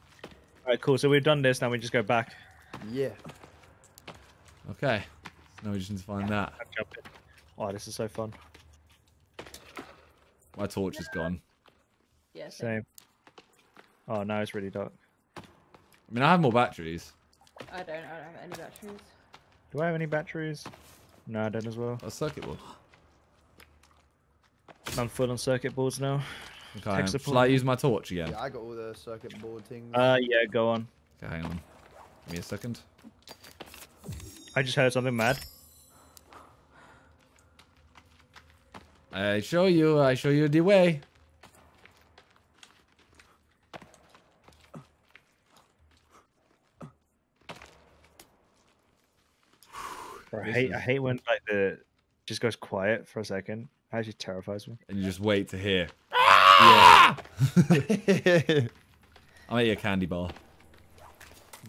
Alright, cool. So we've done this, now we just go back. Yeah. Okay. So now we just need to find that. Oh, this is so fun. My torch is gone. Yeah, same. Oh, no, it's really dark. I mean, I have more batteries. I don't have any batteries. Do I have any batteries? No, I don't as well. A circuit board. I'm full on circuit boards now. Okay, shall I use my torch again? Yeah, I got all the circuit board things. Yeah, go on. Okay, hang on. Give me a second. I just heard something mad. I show you the way. I hate when like the just goes quiet for a second. It actually terrifies me. And you just wait to hear. Ah! Yeah. I'll eat a candy bar.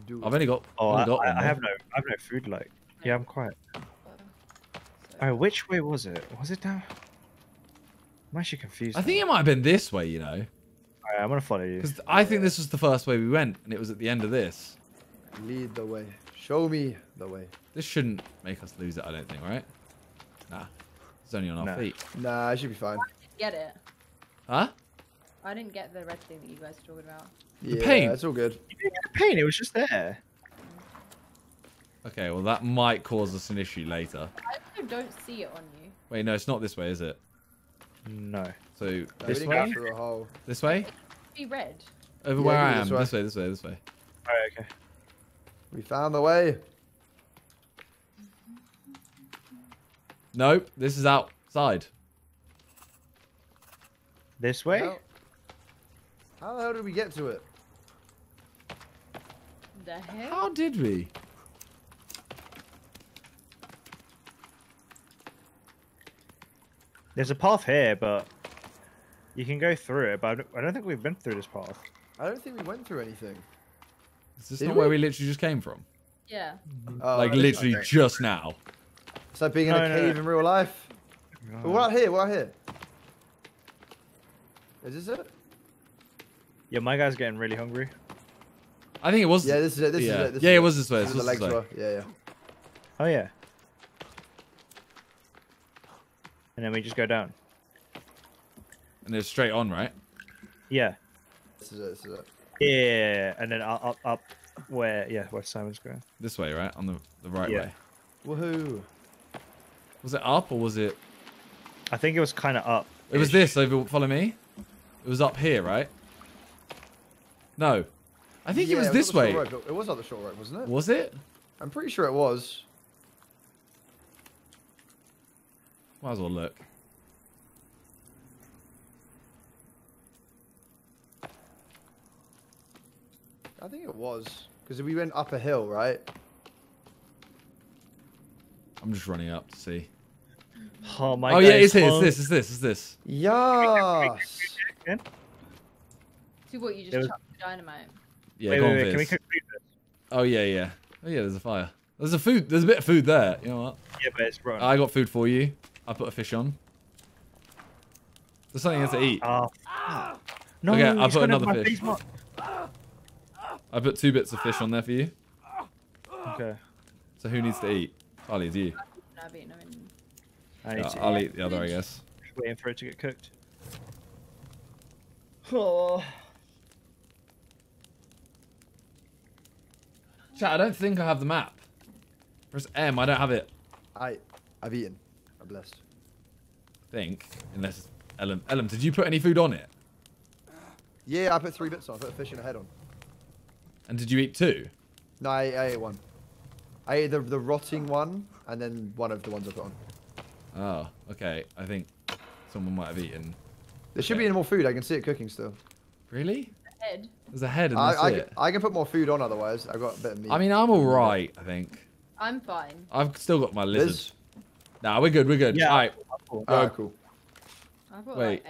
Dude. I've only got. Oh, I have no food. Like, yeah, I'm quiet. Alright, which way was it? Was it down? I'm actually confused. I think it might have been this way. You know. Alright, I'm gonna follow you. Because I think this was the first way we went, and it was at the end of this. Lead the way. Show me the way. This shouldn't make us lose it, I don't think, right? Nah. It's only on our feet. Nah, I should be fine. I didn't get it. Huh? I didn't get the red thing that you guys were talking about. Yeah, the paint. It's all good. You didn't get the paint, it was just there. Okay, well that might cause us an issue later. I also don't see it on you. Wait, no, it's not this way, is it? No. So, no, this way? Through a hole. This way? It should be red. Over where I am. This way, this way, this way. Alright, okay. We found the way. Nope, this is outside. This way? How the hell did we get to it? The hell? How did we? There's a path here, but you can go through it, but I don't think we've been through this path. I don't think we went through anything. Is this not where we literally just came from? Yeah. Like literally just now. It's like being in a cave in real life. No. But we're out here, we're out here. Is this it? Yeah, my guy's getting really hungry. I think it was. Yeah, this is it, this is it. This yeah, is it was this way. This was this way. Yeah, yeah. Oh, yeah. And then we just go down. And it's straight on, right? Yeah. This is it, this is it. Yeah, and then up where, yeah, where Simon's going. This way, right? On the right way. Woohoo. Was it up or was it? I think it was kind of up. It was this, over, follow me. It was up here, right? No. I think it was this way. Road, it was up the short road, wasn't it? Was it? I'm pretty sure it was. Might as well look. I think it was. Because we went up a hill, right? I'm just running up to see. Oh my god. Oh yeah, it's this. Yeah. See what you just chucked dynamite. Yeah, wait, can we cook food first? Oh yeah, yeah. Oh yeah, there's a fire. There's a food, there's a bit of food there, you know what? Yeah, but it's wrong. I got food for you. I put a fish on. There's something here to eat. No, okay, I put another fish. I put 2 bits of fish on there for you. Okay. So who needs to eat? I'll eat you. I'll eat the other, I guess. Waiting for it to get cooked. Oh. Chat, I don't think I have the map. Press M, I don't have it. I've eaten. I'm blessed. I think, unless Ellum. Ellum, did you put any food on it? Yeah, I put 3 bits on. I put a fish and a head on. And did you eat 2? No, I ate 1. I ate the rotting one, and then one of the ones I put on. Oh, okay. I think someone might have eaten. There should be any more food. I can see it cooking still. Really? There's a head. There's a head, and that's it. I can put more food on otherwise. I've got a bit of meat. I mean, I'm all right, I think. I'm fine. I've still got my lizard. Liz? Nah, we're good. We're good. Yeah. All right. Cool. All right, cool. Wait.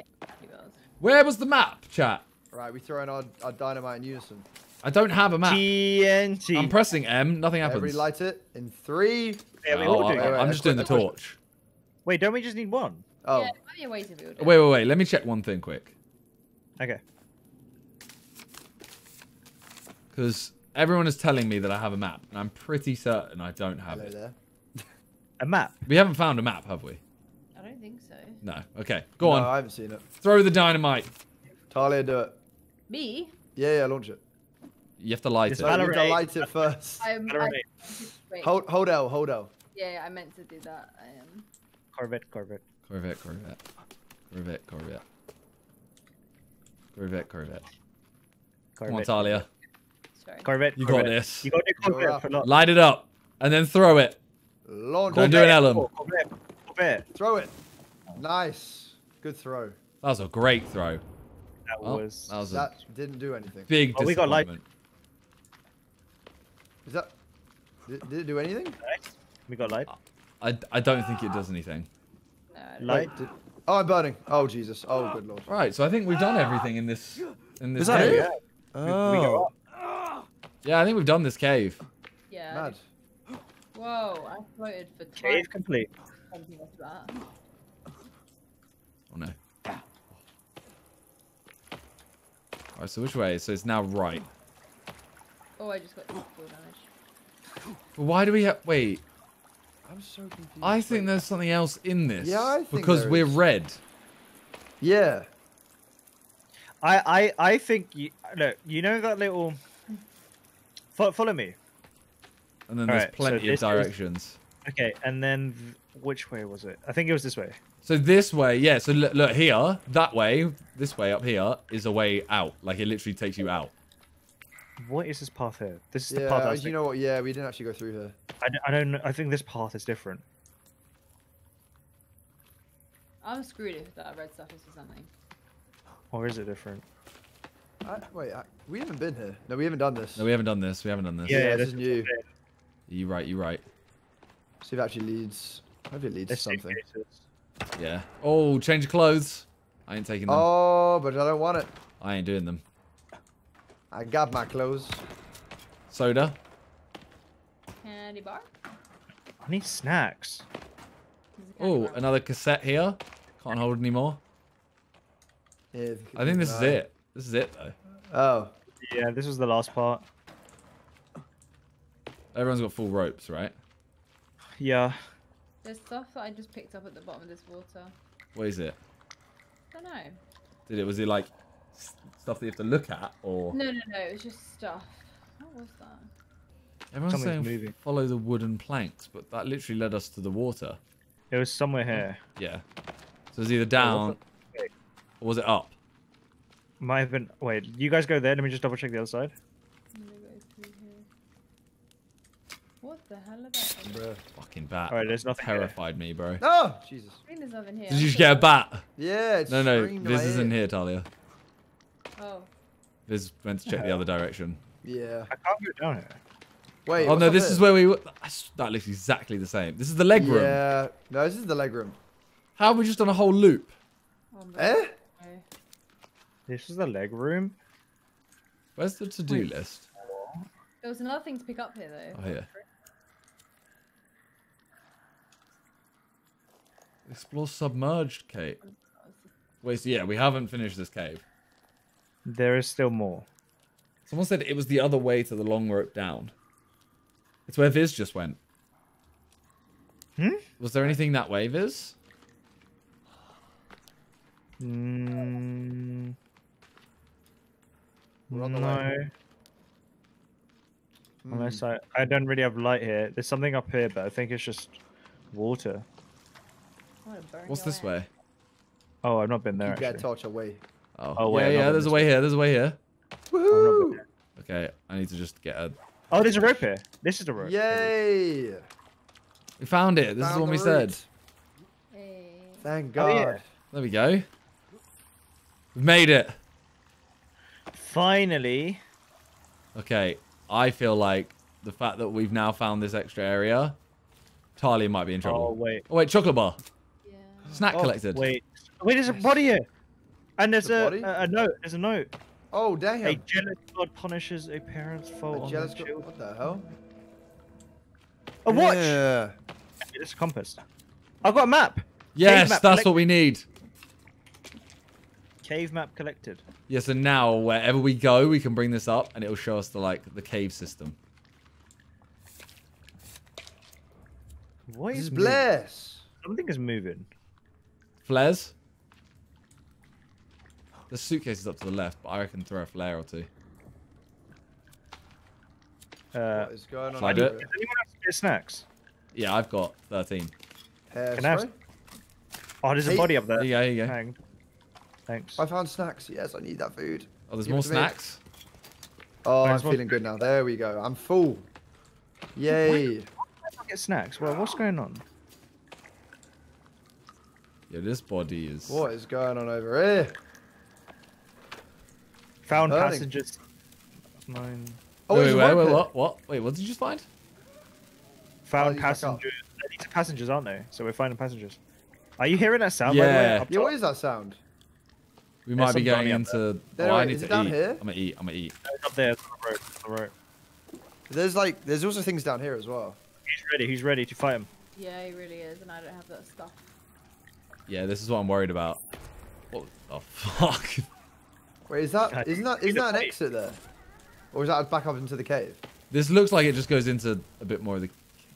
Where was the map, chat? Right, we throw in our dynamite in unison. I don't have a map. TNT. I'm pressing M. Nothing happens. Everybody light it in 3. Yeah, I'm just doing the torch. Wait, don't we just need 1? Oh. Yeah, there might be a way to wait. Let me check one thing quick. Okay. Because everyone is telling me that I have a map, and I'm pretty certain I don't have it. There. A map? We haven't found a map, have we? I don't think so. No. Okay, go on. I haven't seen it. Throw the dynamite. Talia, do it. Me? Yeah, launch it. You have to light it. You have to light it first. Hold L, hold L. Yeah, I meant to do that. I am. Corvette. Corvette. Come on, Talia. Sorry. Corvette. You got this. You got the Corvette for not. Light it up and then throw it. Launch. Don't do an Ellum. Corvette. Throw it. Nice. Good throw. That was a great throw. That was. Well, that didn't do anything. Big disappointment. We got light. Is that? Did it do anything? Nice. We got light. I don't think it does anything. No, light. Oh, I'm burning. Oh, Jesus. Oh, good Lord. Right, so I think we've done everything in this cave. Yeah. Oh. We go up. Yeah, I think we've done this cave. Yeah. Mad. Whoa, I floated for time. Cave complete. Something like that. Oh, no. All right, so which way? So it's now right. Oh, I just got full damage. Why do we have... Wait. I'm so confused. I think there's something else in this. Yeah, I think because we're red. Yeah. I think you look. You know that little. Follow me. And then there's plenty of directions. Okay, and then which way was it? I think it was this way. So this way, yeah. So look here, that way, this way up here is a way out. Like it literally takes you out. What is this path here? This is the path. You know what? Yeah, we didn't actually go through here. I don't know. I think this path is different. I'm screwed if that red stuff is something. Or is it different? Wait, we haven't been here. No, we haven't done this. Yeah, this is new. You're right. See if it actually leads. Maybe it leads to something. Yeah. Oh, change of clothes. I ain't taking them. Oh, but I don't want it. I ain't doing them. I got my clothes. Soda. Candy bar. I need snacks. Oh, another cassette here. Can't hold anymore. Yeah, I think this is it. This is it, though. Oh. Yeah, this was the last part. Everyone's got full ropes, right? Yeah. There's stuff that I just picked up at the bottom of this water. What is it? I don't know. Was it like... stuff that you have to look at, or no, it was just stuff. What was that? Everyone's saying follow the wooden planks, but that literally led us to the water. It was somewhere here. Yeah. So it was either down or was it up? Might have been. Wait, you guys go there. Let me just double check the other side. What the hell are that? Bruh. Fucking bat. All right, there's nothing. Terrified me, bro. Oh, Jesus. I think there's nothing here. Did you just get a bat? Yeah. It's this isn't here, Talia. Oh. This is meant to check the other direction. Yeah. I can't go down here. Wait. Oh no, this is where we were. That looks exactly the same. This is the leg room. Yeah. No, this is the leg room. How have we just done a whole loop? Oh, no. This is the leg room. Where's the to-do list? There was another thing to pick up here though. Oh yeah. Explore submerged cave. Wait, so yeah, we haven't finished this cave. There is still more. Someone said it was the other way to the long rope down. It's where Viz just went. Hmm? Was there anything that way, Viz? Mm. We're on the way. Unless I don't really have light here. There's something up here, but I think it's just water. What's this way? Oh, I've not been there. Keep that torch away. Oh wait, yeah, there's a way here. Woohoo! Okay, I need to just get a... Oh, there's a rope here. This is the rope. Yay! We found it. This is what we said. Thank God. Oh, yeah. There we go. We've made it. Finally. Okay, I feel like the fact that we've now found this extra area, Talia might be in trouble. Oh, wait. Oh, wait, chocolate bar. Yeah. Snack collected. Wait, there's a body here. And there's a note. There's a note. Oh, damn. A jealous God punishes a parent's fault on their children. What the hell? A watch! Yeah. It's a compass. I've got a map. Yes, that's what we need. Cave map collected. Yes, and now wherever we go, we can bring this up and it'll show us the cave system. What is Blaze? Something is moving. Flares? The suitcase is up to the left, but I reckon throw a flare or two. What is going on? Does anyone have to get snacks? Yeah, I've got 13. Can I have... Oh, there's a body up there. There you go. Hang. Thanks. I found snacks. Yes, I need that food. Oh, there's more snacks? Oh, I'm feeling good now. There we go. I'm full. Yay. Why did I get snacks? Well, what's going on? Yeah, this body is... What is going on over here? Found passages. Mine. Oh, wait, what? Wait, what did you find? Found passengers. These are passengers, aren't they? So we're finding passengers. Are you hearing that sound? Yeah. Yeah, what is that sound? We might be going into... Oh, I need to eat. Down here? I'm gonna eat. No, it's up there. It's on the road. It's on the road. There's like... There's also things down here as well. He's ready. He's ready to fight him. Yeah, he really is. And I don't have that stuff. Yeah, this is what I'm worried about. What the fuck? Wait, is that... Isn't that an exit there? Or is that back up into the cave? This looks like it just goes into a bit more of the...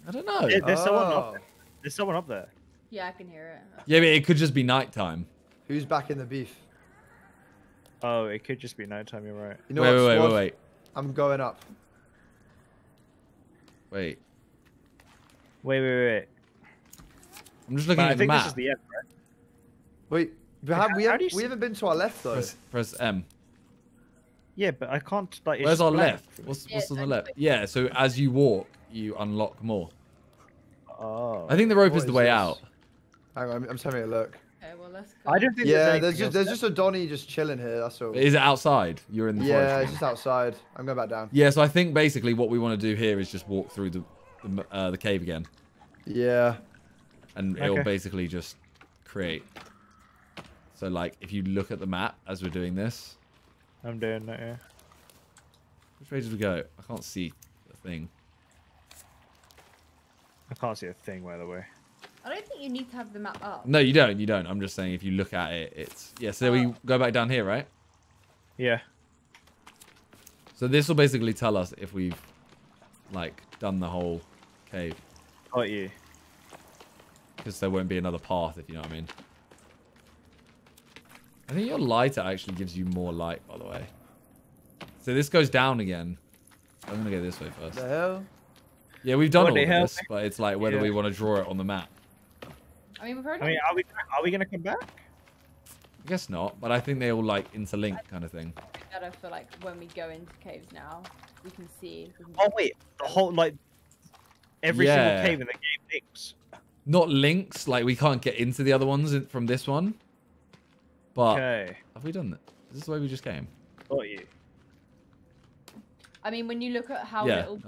I don't know. Yeah, there's someone up there. There's someone up there. Yeah, I can hear it. Yeah, but it could just be nighttime. Who's back in the beef? Oh, it could just be nighttime, you're right. You know wait, wait, wait. I'm going up. Wait. I'm just looking at the map. I think this is the end, right? Wait, we haven't been to our left, though. Press M. Yeah, but I can't... Like, where's our left? What's on the left? Yeah, so as you walk, you unlock more. Oh. I think the rope is the way out. Hang on, I'm just having a look. Okay, well, let's go. I don't think there's just a Donnie just chilling here, that's all. Is it outside? You're in the forest. Yeah, it's just outside. I'm going back down. Yeah, so I think basically what we want to do here is just walk through the cave again. Yeah. And it'll basically just create. So, like, if you look at the map as we're doing this... I'm doing that, yeah. Which way did we go? I can't see the thing. I can't see a thing, by the way. I don't think you need to have the map up. No, you don't. You don't. I'm just saying if you look at it, it's... Yeah, so we go back down here, right? Yeah. So this will basically tell us if we've, like, done the whole cave. Got you. Because there won't be another path, if you know what I mean. I think your lighter actually gives you more light, by the way. So this goes down again. I'm going to go this way first. The hell? Yeah, we've done all of this, but it's like whether we want to draw it on the map. I mean, are we going to come back? I guess not, but I think they all like interlink kind of thing. It's better for like when we go into caves now, we can see. Oh wait, the whole like every single cave in the game links. Not links, like we can't get into the other ones from this one. But have we done that? Is this the way we just came? Got you. I mean, when you look at how little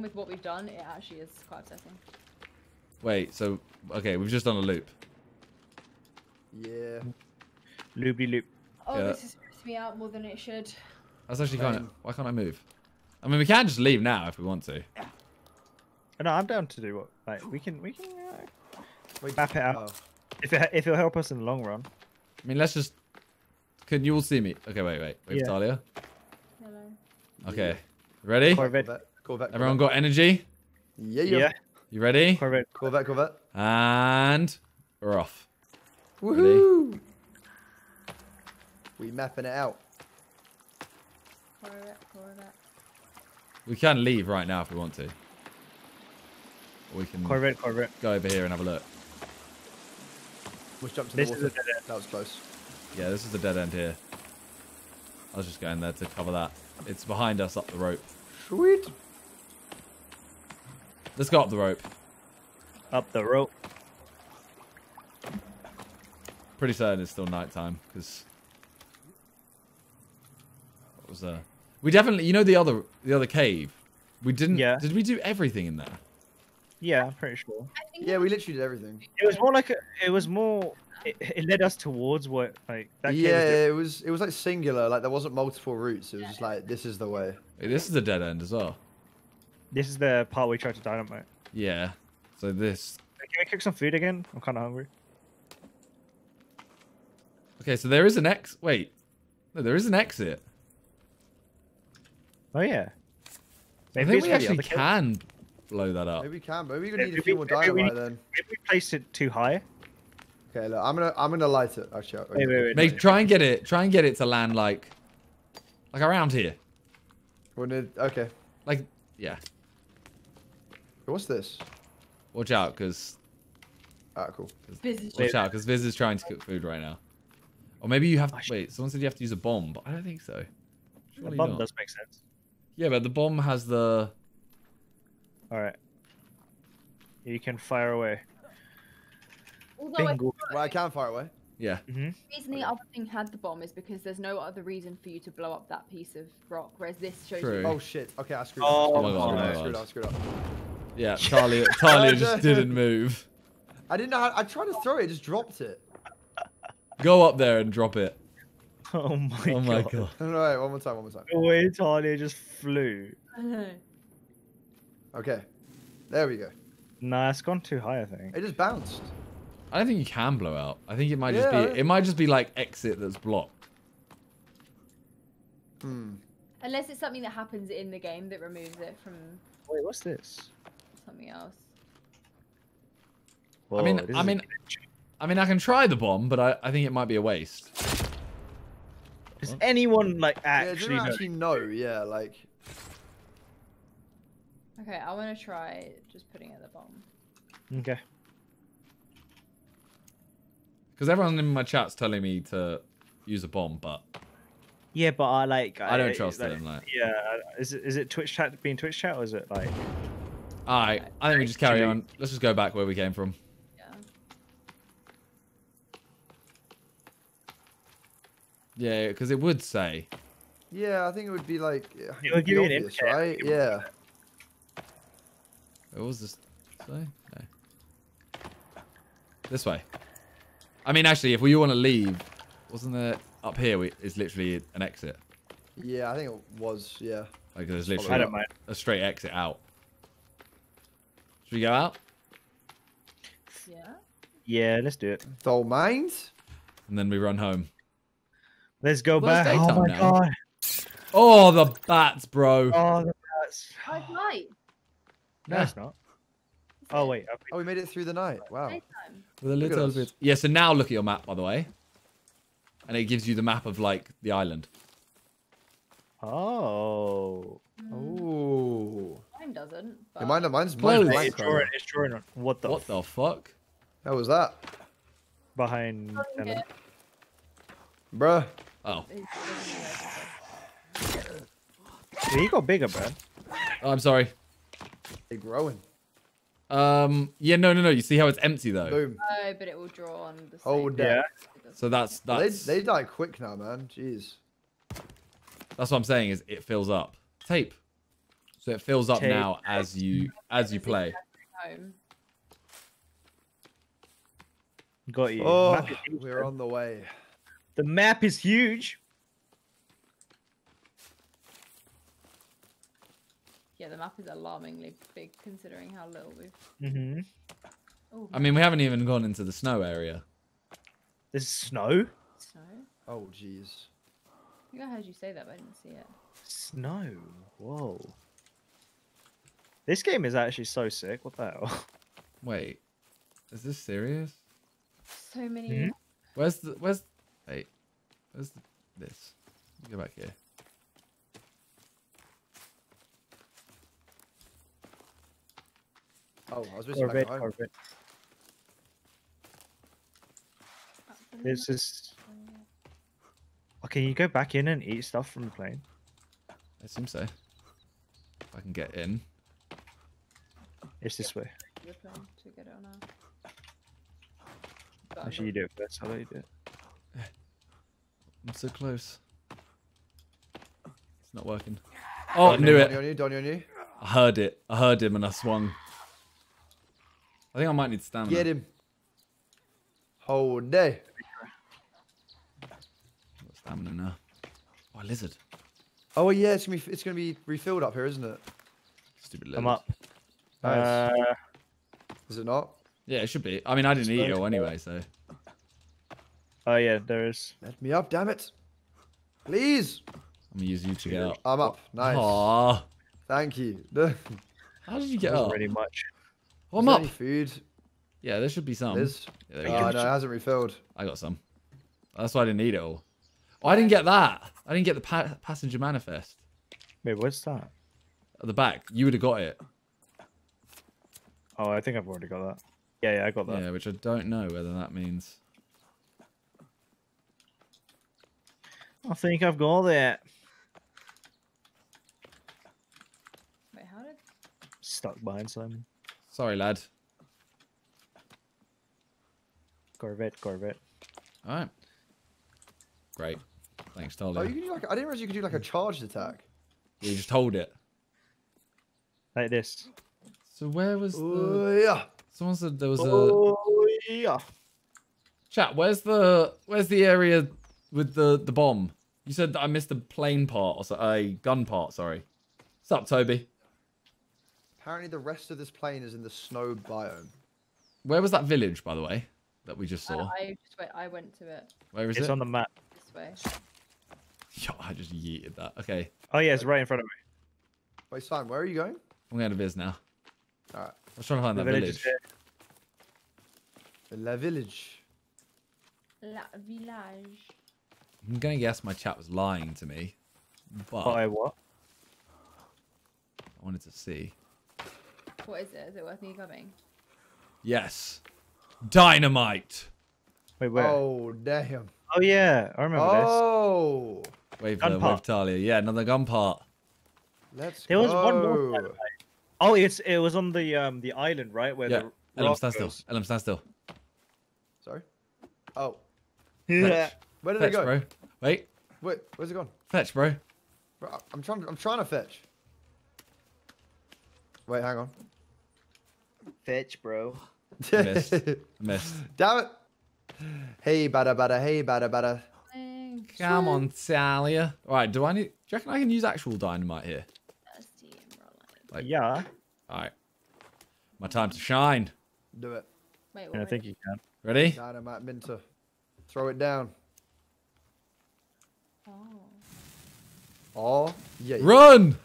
with what we've done, it actually is quite upsetting. Wait, so we've just done a loop. Yeah. Loopy loop. Oh, this is stressing me out more than it should. That's actually kind of... Why can't I move? I mean, we can just leave now if we want to. No, I'm down to do what. Like, we can map it out if it'll help us in the long run. I mean, let's just... Can you all see me? Okay, wait, Talia. Hello. Okay, ready? Corvette. Everyone got energy? Yeah. You ready? Corvette. And we're off. Woohoo! Ready? We mapping it out. Corvette. We can leave right now if we want to. Or we can go over here and have a look. We'll jump to the water. That was close. Yeah, this is the dead end here. I was just going there to cover that. It's behind us up the rope. Sweet. Let's go up the rope. Up the rope. Pretty certain it's still nighttime because what was there? We definitely, you know, the other cave. We didn't. Yeah. Did we do everything in there? Yeah, I'm pretty sure. Yeah, we literally did everything. It was more like it led us towards what like that cave. Yeah, it was like singular. Like there wasn't multiple routes. It was just like this is the way. Hey, this is the dead end as well. This is the part we tried to dynamite. Yeah. So this. Can we cook some food again? I'm kind of hungry. Okay, so there is an exit. Wait. No, there is an exit. Oh, yeah. Maybe I think we actually can blow that up. Maybe we can, but maybe we need a few more dynamite then. Maybe we place it too high. Okay, look, I'm gonna light it. Actually, wait, try and get it to land like around here. Okay. Like. Yeah. What's this? Watch out, because... Ah, cool. Watch out, because Viz is trying to cook food right now. Or maybe you have to, wait, someone said you have to use a bomb, but I don't think so. Surely the bomb does make sense. Yeah, but the bomb has the... Alright. You can fire away. Bingo. Well, I can fire away. Yeah. Mm-hmm. The reason the other thing had the bomb is because there's no other reason for you to blow up that piece of rock, whereas this shows you... Oh shit, okay, I screwed up. Oh my god, I screwed up, Yeah, Talia just didn't move. I didn't know how, I tried to throw it, just dropped it. Go up there and drop it. Oh my god. Oh my god. Alright, no, one more time. The way Talia just flew. Okay, there we go. Nah, it's gone too high, I think. It just bounced. I don't think you can blow out. I think it might just be, it might just be like exit that's blocked. Hmm. Unless it's something that happens in the game that removes it from... Wait, what's this? Something else. Whoa, I mean, I can try the bomb, but I think it might be a waste. Does anyone like actually know? Yeah, like. Okay, I want to try just putting at the bomb. Okay. Because everyone in my chat's telling me to use a bomb, but. Yeah, but I like. I don't trust them. Like. Yeah, is it Twitch chat being Twitch chat, or is it like? All right, I think we just carry on. Let's just go back where we came from. Yeah, because it would say. Yeah, I think it would be like. It would give you an image, right? Yeah. What was this? No. This way. I mean, actually, if we want to leave, wasn't there up here? It's literally an exit. Yeah, I think it was. Yeah. Like there's literally a straight exit out. Should we go out? Yeah. Yeah, let's do it. Throw mines. And then we run home. Let's go back. Oh my god. Oh, the bats, bro. Oh, the bats. It's night. No, it's not. Oh, wait. Oh, we made it through the night. Wow. With a little bit. Yeah, so now look at your map, by the way. And it gives you the map of, like, the island. Oh. Oh. Mine doesn't. But... Mine's blank. It's drawing. What the fuck? How was that? Behind. Bruh. Oh. Yeah, you got bigger, bro. Oh, I'm sorry. They're growing. Yeah, no. You see how it's empty, though? Boom. Oh, but it will draw on the same. Oh, yeah. So that's... They die quick now, man. Jeez. That's what I'm saying, is it fills up. Tape. So it fills up now as you play. Got you. Oh, we're on the way. The map is huge. Yeah, the map is alarmingly big considering how little we've... Mm-hmm. I mean, we haven't even gone into the snow area. There's snow? Snow? Oh, jeez. I think I heard you say that, but I didn't see it. Snow? Whoa. This game is actually so sick. What the hell? Wait. Is this serious? So many... Mm-hmm. Where's... Hey, where's this? Let me go back here. Oh, I was just back home. This is... Okay, you go back in and eat stuff from the plane. I assume so. If I can get in. It's this way. Actually, you do it first. How do you do it? I'm so close. It's not working. Oh, I knew it. On you. I heard it. I heard him and I swung. I think I might need stamina. Get him. Oh, day. Stamina now. Oh, a lizard. Oh, yeah. It's gonna be refilled up here, isn't it? Stupid lizard. I'm up. Nice. Is it not? Yeah, it should be. I mean, I didn't eat it all anyway, so. Oh yeah, there is. Let me up, damn it! Please. I'm gonna use you to get up. I'm up. Nice. Aww. Thank you. How did you get up? Pretty much. Well, I'm up. Any food? Yeah, there should be some. Yeah, oh no, it hasn't refilled. I got some. That's why I didn't eat it all. Oh, I didn't get that. I didn't get the passenger manifest. Wait, what's that? At the back, you would have got it. Oh, I think I've already got that. Yeah, I got that. Yeah, which I don't know whether that means. I think I've got that. Wait, how did... Stuck behind Simon. Sorry, lad. Corvette, Corvette. Alright. Great. Thanks, Talia. Oh, you can do like, I didn't realize you could do like a charged attack. You just hold it. Like this. So where was the... yeah. Someone said there was a... yeah. Chat, where's the area with the bomb? You said that I missed the plane part, or gun part, sorry. What's up, Toby? Apparently the rest of this plane is in the snow biome. Where was that village, by the way, that we just saw? I went to it. Where is it? It's on the map. This way. Yo, I just yeeted that. Okay. Oh yeah, it's right in front of me. Wait, Simon, where are you going? I'm going to Viz now. Alright. I was trying to find that village. La village. La village. I'm going to guess my chat was lying to me. But by what? I wanted to see. What is it? Is it worth me coming? Yes. Dynamite. Wait, where? Oh, damn. Oh, yeah. I remember this. Oh. Wave Talia. Yeah, another gun part. Let's go. There was one more dynamite. Oh, it was on the island, right? Where yeah. The Ellum, stand still. Ellum, stand still. Sorry? Oh. Yeah. Where did they go? Bro. Wait. Wait, where's it gone? Fetch, bro. I'm trying to fetch. Wait, hang on. Fetch, bro. I missed. I missed. Damn it. Hey, bada, bada. Hey, bada, bada. Come on, Talia. All right, do you reckon I can use actual dynamite here? Like, yeah. All right. My time to shine. Do it. Wait, I think you can. Ready? Dynamite Minter. Throw it down. Oh. Oh, yeah. Run!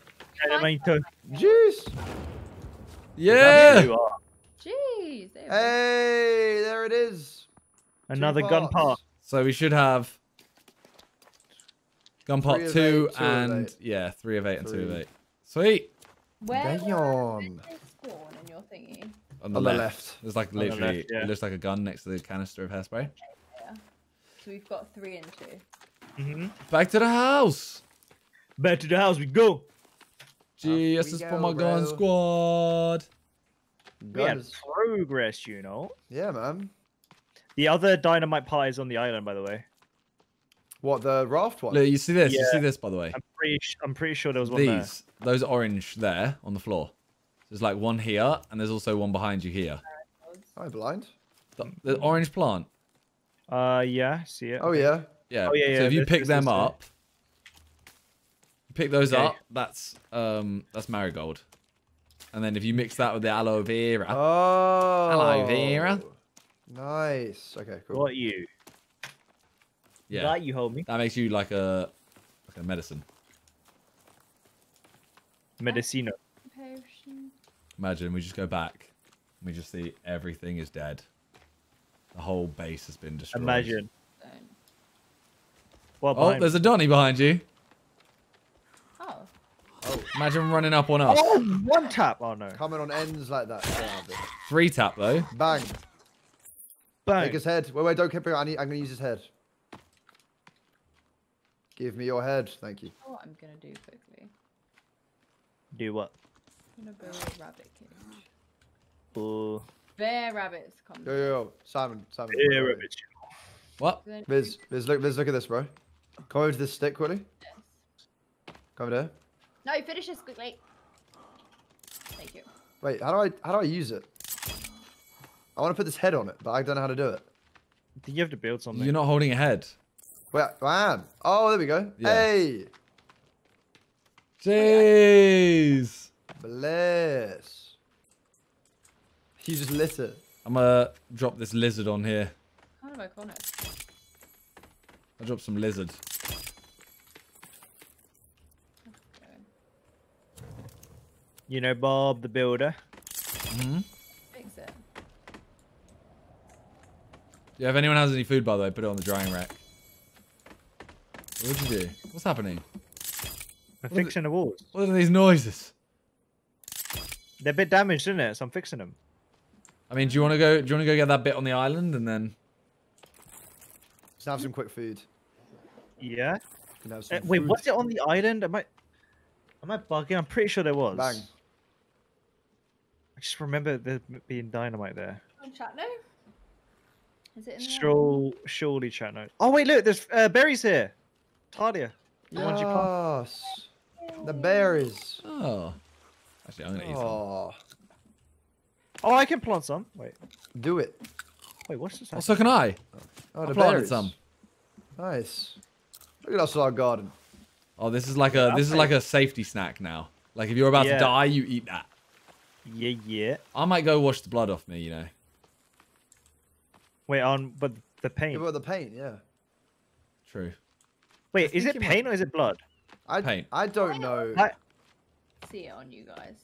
Dynamite. Juice. Yeah. Jeez. Hey, there it is. Another gun part. So we should have gun part 2 and yeah, 3 of 8 and 2 of 8. Sweet. Where spawn in your thingy? On the left. There's like literally left, yeah. It looks like a gun next to the canister of hairspray. Yeah. So we've got 3 and 2. Mm-hmm. Back to the house. Back to the house we go. GS is for my gun squad. We had progress, you know. Yeah, man. The other dynamite pie is on the island, by the way. What, the raft one? Look, you see this? Yeah. You see this, by the way? I'm pretty sure there was one there. Those orange there on the floor. There's like one here, and there's also one behind you here. Am I blind? The orange plant. Yeah, see it. Oh, yeah. Yeah. Oh, yeah, yeah. So if you pick them up, pick those up, that's marigold. And then if you mix that with the aloe vera. Oh. Aloe vera. Nice. Okay, cool. What you? Yeah. That you hold me. That makes you like a medicine. Medicino. Potion. Imagine we just go back. And we just see everything is dead. The whole base has been destroyed. Imagine. Well, oh, there's a Donnie behind you. Oh. Imagine running up on us. Oh, 1 tap. Oh, no. Coming on ends like that. Yeah, 3 tap, though. Bang. Bang. Take his head. Wait, wait, don't keep it. I'm going to use his head. Give me your head. Thank you. I know what I'm going to do quickly. Do what? I'm going to build a rabbit cage. Oh. Bear rabbits. Come yo. Simon. Simon. Bear rabbits. What? Viz, look at this, bro. Come over to this stick, quickly. Yes. Come over there. No, finish this quickly. Thank you. Wait, how do I use it? I want to put this head on it, but I don't know how to do it. You have to build something. You're not holding a head. Wait, I am. Oh, there we go. Yeah. Hey. Jeez. Bless. You just lit it. I'm gonna drop this lizard on here. How do I con it? I dropped some lizard. You know Bob the Builder. Mm-hmm. Fix it. Yeah, if anyone has any food, by the way, put it on the drying rack. What did you do? What's happening? I'm fixing the walls. What are these noises? They're a bit damaged, isn't it? So I'm fixing them. I mean, do you wanna go get that bit on the island and then just have some quick food? Yeah. can have some wait, was it on the island? Am I bugging? I'm pretty sure there was. Bang. I just remember there being dynamite there. On chat note? Is it in surely chat note. Oh wait, look, there's berries here. Talia. Yes. The berries. Oh. Actually, I'm gonna eat some. Oh, I can plant some. Wait. Do it. Wait, what's this? Oh, so can I. Oh, I planted some. Nice. Look at us in our garden. Oh, this is like a safety snack now. Like if you're about to die, you eat that. Yeah, yeah. I might go wash the blood off me, you know. Wait, but the paint. Yeah, but the paint, yeah. True. Wait, is it paint or is it blood? Paint. I don't know. I see it on you guys.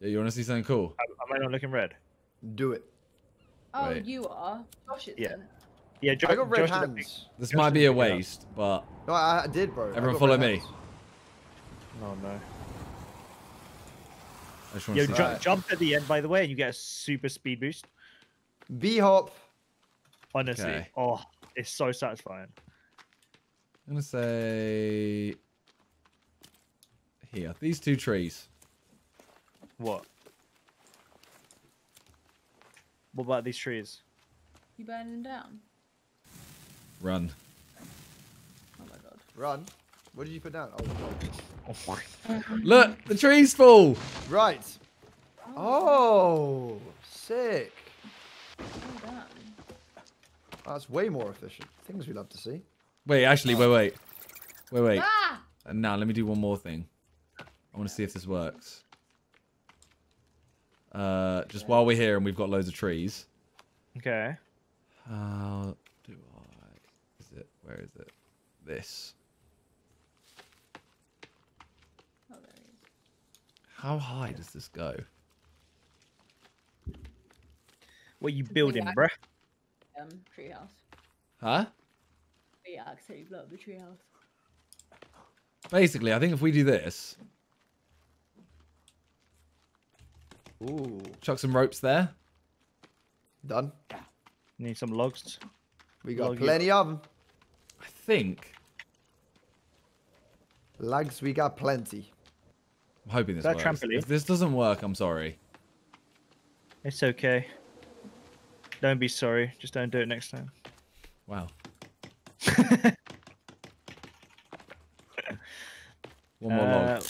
Yeah, you want to see something cool? Am I not looking red? Do it. Oh, wait. You are. Josh is yeah, Josh, I got red hands. This might be a waste, but... No, I did, bro. Everyone follow me. Oh, no. Yo, jump at the end, by the way, and you get a super speed boost. B-hop. Honestly. Okay. Oh, it's so satisfying. I'm going to say... Here. These two trees. What? What about these trees? You burning them down? Run. Oh my god. Run? What did you put down? Oh, oh my. Look, the tree's full. Right. Oh, sick. Oh, that's way more efficient. Things we love to see. Wait, actually, wait. Ah! And now let me do one more thing. I want to see if this works. Just while we're here and we've got loads of trees. Okay. How do I... Is it? Where is it? This. Oh, there it is. How high does this go? What are you building, bruh? Tree house. Huh? Yeah, I said you blow up the tree house. Basically, I think if we do this... Ooh. Chuck some ropes there. Done. Need some logs. We got plenty of them. I think. Lags, we got plenty. I'm hoping this works. Trampoline? If this doesn't work, I'm sorry. It's okay. Don't be sorry. Just don't do it next time. Wow. One more log.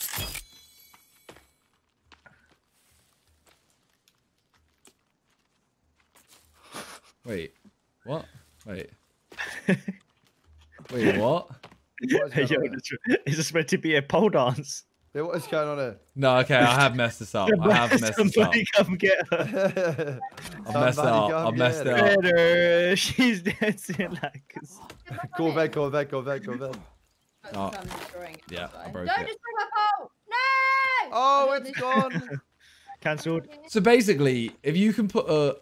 Wait, what? Wait. Wait, what? Is this meant to be a pole dance? Yeah, what is going on here? No, okay, I have messed this up. I have messed this up. Come get her. I messed it up. Better. She's dancing like a... Go back. Oh. Yeah, I broke it. Don't destroy my pole! No! Oh, it's gone. Cancelled. So basically, if you can put a...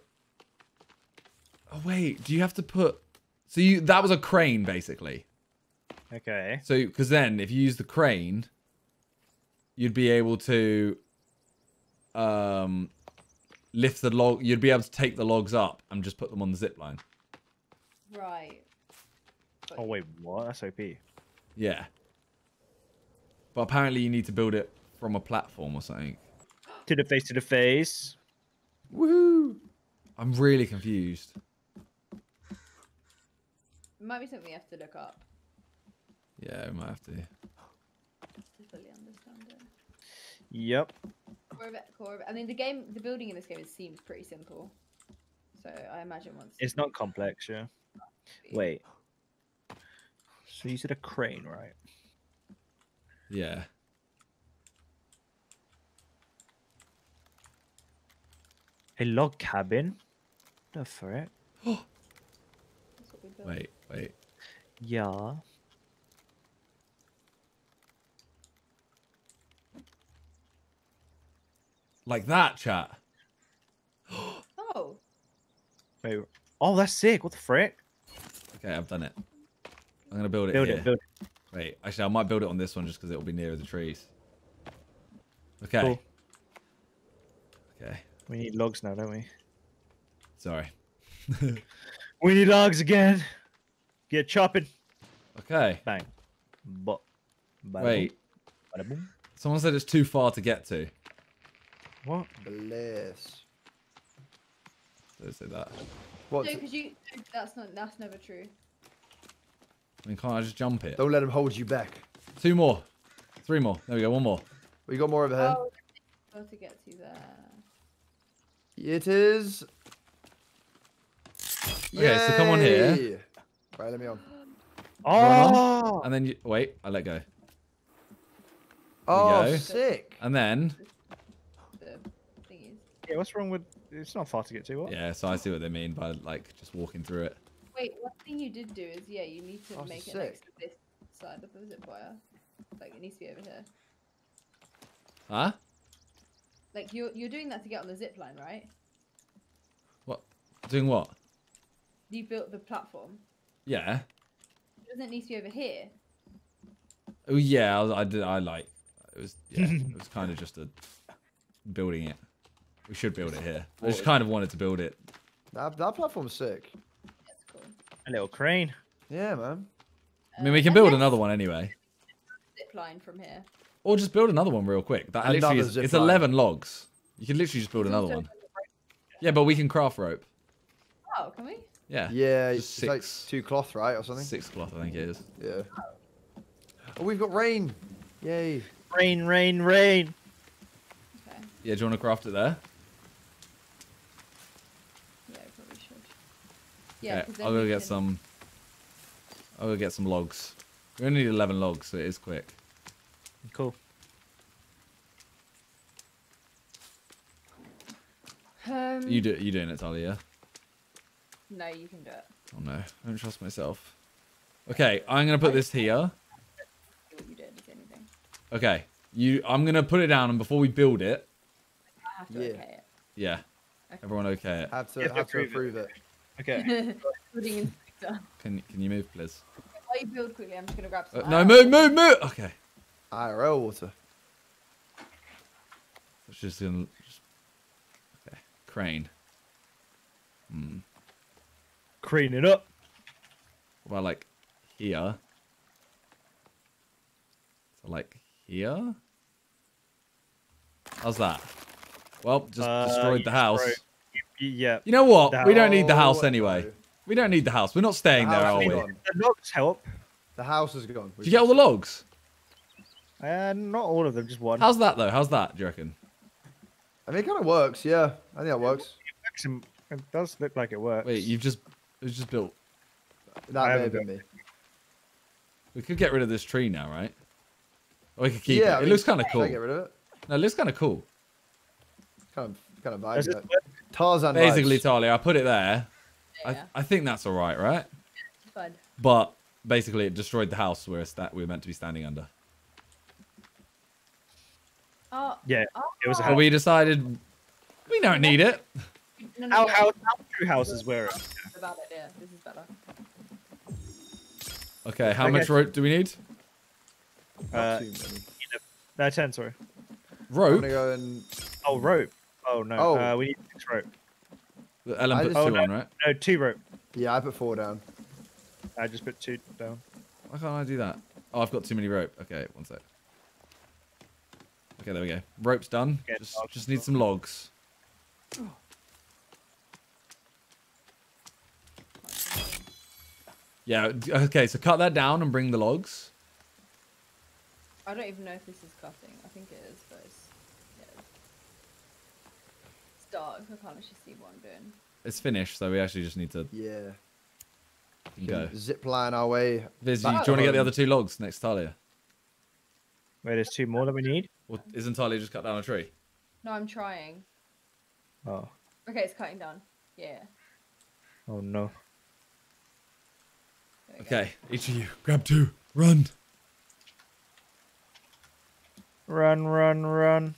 Oh, wait, do you have to put... So you that was a crane, basically. Okay. So, because then, if you use the crane, you'd be able to lift the log... You'd be able to take the logs up and just put them on the zip line. Right. But... Oh, wait, what? That's OP. Yeah. But apparently you need to build it from a platform or something. To the face, to the face. Woohoo! I'm really confused. It might be something you have to look up. Yeah, we might have to. Just to fully understand it. Yep. Core of it. I mean, the building in this game seems pretty simple. So I imagine once. It's not complex, yeah. Wait. So you said a crane, right? Yeah. A log cabin? No, for it. Wait. Yeah. Like that, chat. Oh. Wait. Oh, that's sick. What the frick? Okay, I've done it. I'm gonna build it. Build it. Wait, actually, I might build it on this one just because it will be nearer the trees. Okay. Cool. Okay. We need logs now, don't we? Sorry. We need logs again. Get chopping. Okay. Bang. But Wait. Someone said it's too far to get to. What? Bliss. Don't say that. What? No, because you... That's never true. I mean, can't I just jump it? Don't let him hold you back. Two more. Three more. There we go. One more. We got more over here. Oh, it's hard to get to there. It is... Okay, yay! So come on here. Right, let me on. Oh! And then you... Wait, I let go. Oh, go. Sick. And then... Yeah, what's wrong with... It's not far to get to, what? Yeah, so I see what they mean by, like, just walking through it. Wait, one thing you did do is, yeah, you need to make it next to this side of the zip wire. Like, it needs to be over here. Huh? Like, you're doing that to get on the zip line, right? What? Doing what? You built the platform. Yeah. It doesn't need to be over here. Oh, yeah, I it was kind of just a... building it. We should build it here. I just kind of wanted to build it. That platform's sick. That's cool. A little crane. Yeah, man. I mean, we can build another one anyway. Zip line from here. Or just build another one real quick. That literally is, it's 11 logs. You can literally just build another one. Yeah, but we can craft rope. Oh, can we? Yeah. Yeah, just it's like 2 cloth, right, or something? 6 cloth, I think it is. Yeah. Oh, we've got rain. Yay. Rain, rain, rain. Okay. Yeah, do you want to craft it there? Yeah, I'll go get some. I'll go get some logs. We only need 11 logs, so it is quick. Cool. You doing it, Talia? No, you can do it. Oh no, I don't trust myself. Okay, I'm gonna put this here. Okay, I'm gonna put it down, and before we build it, I have to okay it. Yeah, okay. Everyone okay it. Have to approve it. Okay. Can you move, please? While you build quickly, I'm just gonna grab some. No, move. Okay. IRL water. It's just gonna. Okay. Crane. Hmm. Crane it up. Well, like here. So like here. How's that? Well, just destroyed the house. Broke. Yeah. You know what? We don't need the house anyway. No. We don't need the house. We're not staying there, are we? Gone. The logs help. The house is gone. Did you get all the logs? Not all of them, just one. How's that though? How's that? Do you reckon? I mean, it kind of works. Yeah, I think that works. It does look like it works. Wait, it was just built. That may have been me. We could get rid of this tree now, right? Or we could keep it. I mean, it looks kind of cool. Can I get rid of it? No, it looks kind of cool. Kind of vibe. Tarzan basically, Talia, I put it there. Yeah. I think that's all right, right? It's fun. But basically, it destroyed the house where we were meant to be standing under. Yeah, it was. We decided we don't need it. No, our true house is where it is. About it, yeah. This is better. Okay, how much rope do we need? No, 10. Sorry. Rope. I'm gonna go and... Oh, rope. Oh no, we need 6 rope. Ellum put 2 on, right? No, 2 rope. Yeah, I put 4 down. I just put 2 down. Why can't I do that? Oh, I've got too many rope. Okay, one sec. Okay, there we go. Rope's done. Okay, just need some logs. Oh. Yeah, okay, so cut that down and bring the logs. I don't even know if this is cutting. I think it is, but it's... dark. I can't actually see what I'm doing. It's finished, so we actually just need to. Yeah. Go. Zip line our way. Viz, do you want to get the other 2 logs next to Talia? Wait, there's 2 more that we need. Well, isn't Talia just cut down a tree? No, I'm trying. Oh. Okay, it's cutting down. Yeah. Oh no. Okay, each of you grab 2. Run. Run, run, run.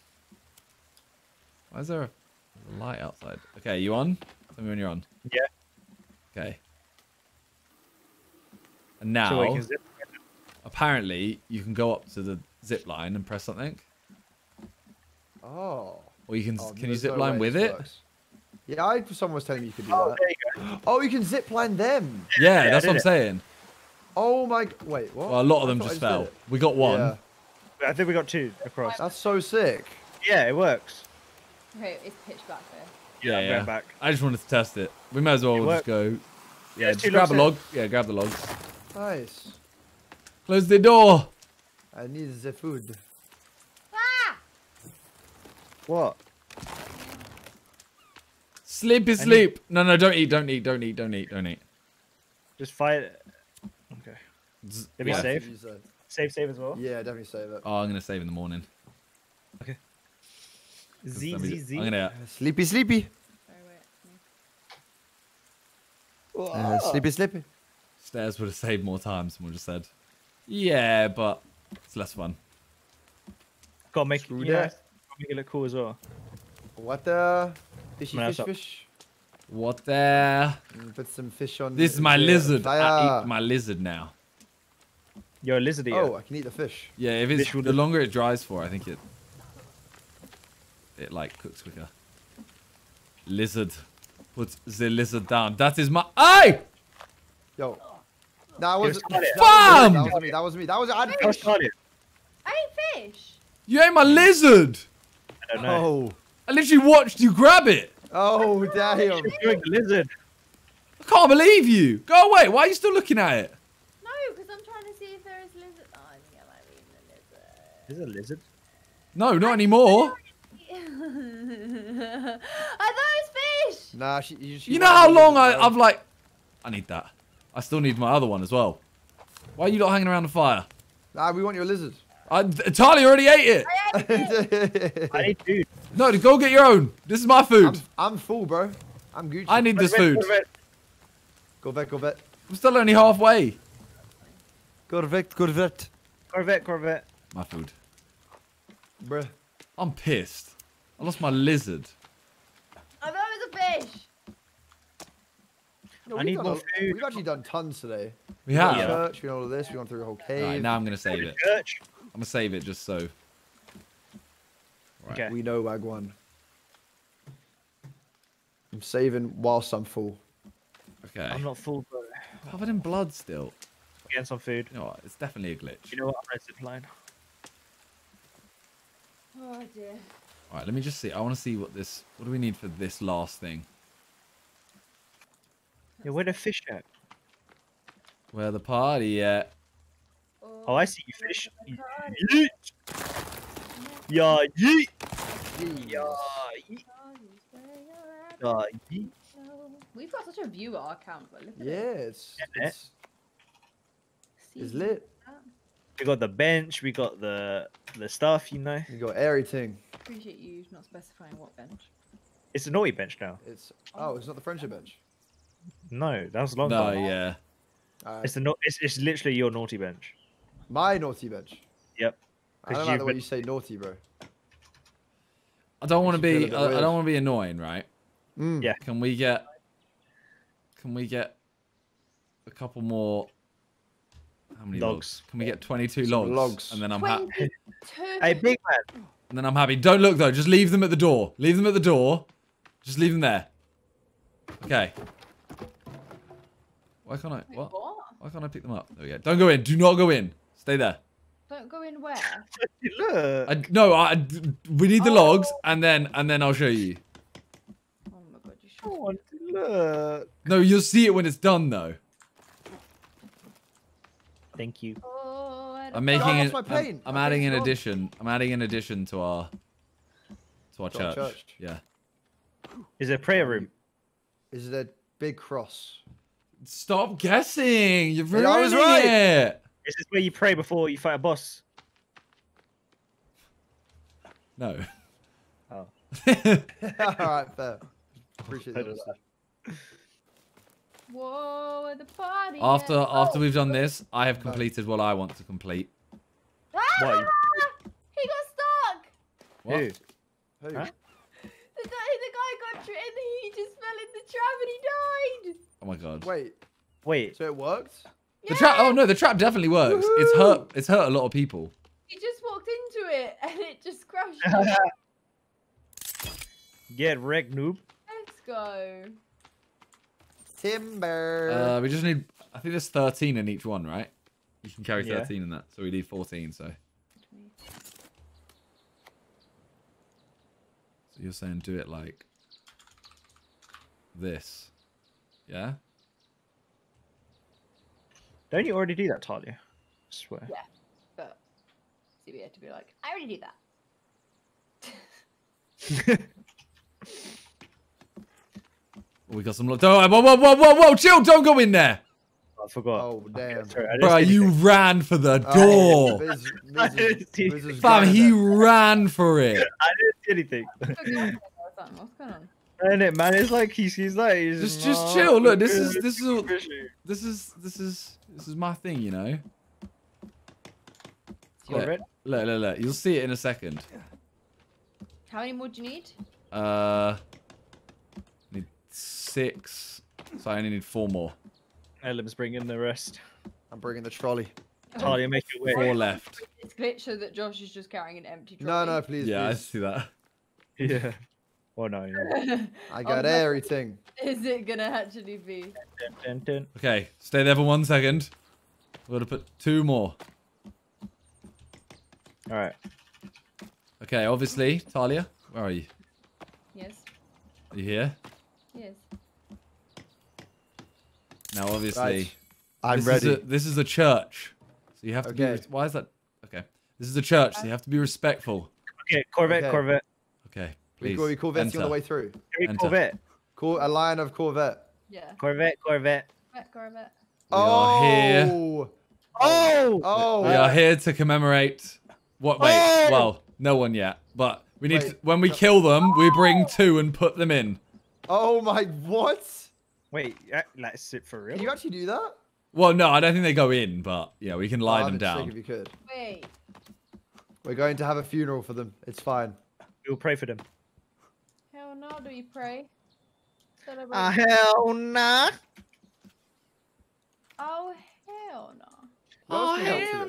Why is there a light outside? Okay, you on? Tell me when you're on. Yeah. Okay. And now, apparently, you can go up to the zip line and press something. Oh. Or you can. Can you zip line with it? Yeah, someone was telling me you could do that. There you go. Oh, you can zip line them. Yeah, that's what I'm saying. Oh my... Wait, what? Well, a lot of them just fell. We got one. Yeah. I think we got two across. That's so sick. Yeah, it works. Okay, it's pitch black there. Yeah, I'm going back. I just wanted to test it. We might as well just go... Yeah, just grab a log. Yeah, grab the logs. Nice. Close the door. I need the food. Ah! What? Sleep is sleep. No, no, don't eat, don't eat, don't eat, don't eat, don't eat. Just fight it. Okay. It'd be safe. Save as well? Yeah, definitely save it. Oh, I'm going to save in the morning. Okay. Z. I'm going to... Sleepy. Sleepy. Stairs would have saved more time, someone just said. Yeah, but it's less fun. Gotta make, make it look cool as well. What the? Fish. What the? Put some fish on. This is my lizard. Fire. I eat my lizard now. You're a lizard eater. Oh, I can eat the fish. Yeah, if it's the longer it dries for, I think it like cooks quicker. Lizard. Put the lizard down. That is my... Eye! Yo. That was... Bam! That was me. I ate fish. I ate fish. You ate my lizard. I don't know. Oh. I literally watched you grab it. Oh, damn. You're doing the lizard. I can't believe you. Go away. Why are you still looking at it? No, because I'm trying to see if there is lizard. Oh, I think I might be in the lizard. Is it a lizard? No, not anymore. I thought it was fish. Nah, she you know how long I've like... I need that. I still need my other one as well. Why are you not hanging around the fire? Nah, we want your lizard. Talia already ate it. I ate food. No, go get your own. This is my food. I'm full, bro. I'm Gucci. I need this food. Corvette. I'm still only halfway. Corvette. My food. Bruh. I'm pissed. I lost my lizard. I thought it was a fish. No, I need more food. We've actually done tons today. We have. Church, we know all of this. We went through a whole cave. All right, now I'm going to save it. I'm going to save it just so. Right. Okay. We know Wagwan. I'm saving whilst I'm full. Okay. I'm not full, bro. I'm covered in blood still. Getting some food. You know what? It's definitely a glitch. You know what? I'm zip line. Oh dear. All right. Let me just see. I want to see what this. What do we need for this last thing? Yeah, where the fish at? Where the party at? Oh, I see you fish. Yeet. Yeah, yeet. Yeah, yeet. Yeah, yeet. We've got such a view at our camp. Look at it's lit. We got the bench. We got the stuff. You know. We got everything. Appreciate you not specifying what bench. It's a naughty bench now. It's it's not the friendship bench. No, that was a long time. No, yeah. It's literally your naughty bench. My naughty bench? Yep. I don't like the way you say naughty, bro. I don't want to be I don't want to be annoying, right? Mm. Yeah. Can we get a couple more? How many logs? Can we get 22 logs? And then I'm happy. Hey, big man. And then I'm happy. Don't look though. Just leave them at the door. Leave them at the door. Just leave them there. Okay. Why can't I? Wait, what? Why can't I pick them up? There we go. Don't go in. Do not go in. Stay there. Don't go in where? Look. We need the logs, and then I'll show you. Oh my god! You should look. No, you'll see it when it's done, though. Thank you. Oh, I'm making it. I'm adding an addition. I'm adding an addition to our church. Yeah. Is it a prayer room? Is it a big cross? Stop guessing! You're ruining it! This is where you pray before you fight a boss. No. Oh. Alright, fair. Appreciate that. Whoa, the party! After we've done this, I have completed what I want to complete. Ah! He got stuck! What? Who? Huh? The guy got tripped and he just fell in the trap and he died! Oh my god. Wait. So it worked? The trap, oh no, the trap definitely works. Woohoo! It's hurt a lot of people. He just walked into it and it just crashed. Get wrecked, noob. Let's go. Timber. We just need I think there's 13 in each one, right? You can carry 13 in that, so we need 14, so. So you're saying do it like this, yeah? Don't you already do that, Talia? I swear. Yeah, but it's weird to be like, I already do that. We got some... Whoa, whoa, whoa, whoa, whoa, chill, don't go in there! I forgot. Oh, damn. Sorry, bro, you ran for the door. Fam, he ran for it. I didn't see anything. What's going on? Ain't it, man? It's like he's like he's just chill. Look, this is my thing, you know. Look. You'll see it in a second. How many more do you need? I need 6, so I only need 4 more. Ellum's bringing the rest. I'm bringing the trolley. Talia, make it weird. 4 left. It's glitched so that Josh is just carrying an empty trolley. No, please. Yeah, please. I see that. Yeah. Oh no! Yeah. I got everything. Is it gonna actually be? Okay, stay there for 1 second. We're gonna put 2 more. All right. Okay, obviously, Talia, where are you? Yes. Are you here? Yes. Now, obviously, right. I'm ready. This is a church, so you have to be. Why is that? Okay, this is a church, so you have to be respectful. Okay, Corvette. Okay. Please. We Corvettes on the way through. Corvette. A line of Corvette. Yeah. Corvette. Oh. We are here. Oh. We are here to commemorate. What? Wait. Oh. Well, no one yet. But we need. To, when we kill them, we bring 2 and put them in. Oh my! What? Wait. That's it for real. Can you actually do that? Well, no, I don't think they go in. But yeah, we can lie them down. If you could. Wait. We're going to have a funeral for them. It's fine. We'll pray for them. No, do you pray? Hell nah. Oh, hell no. Oh, hell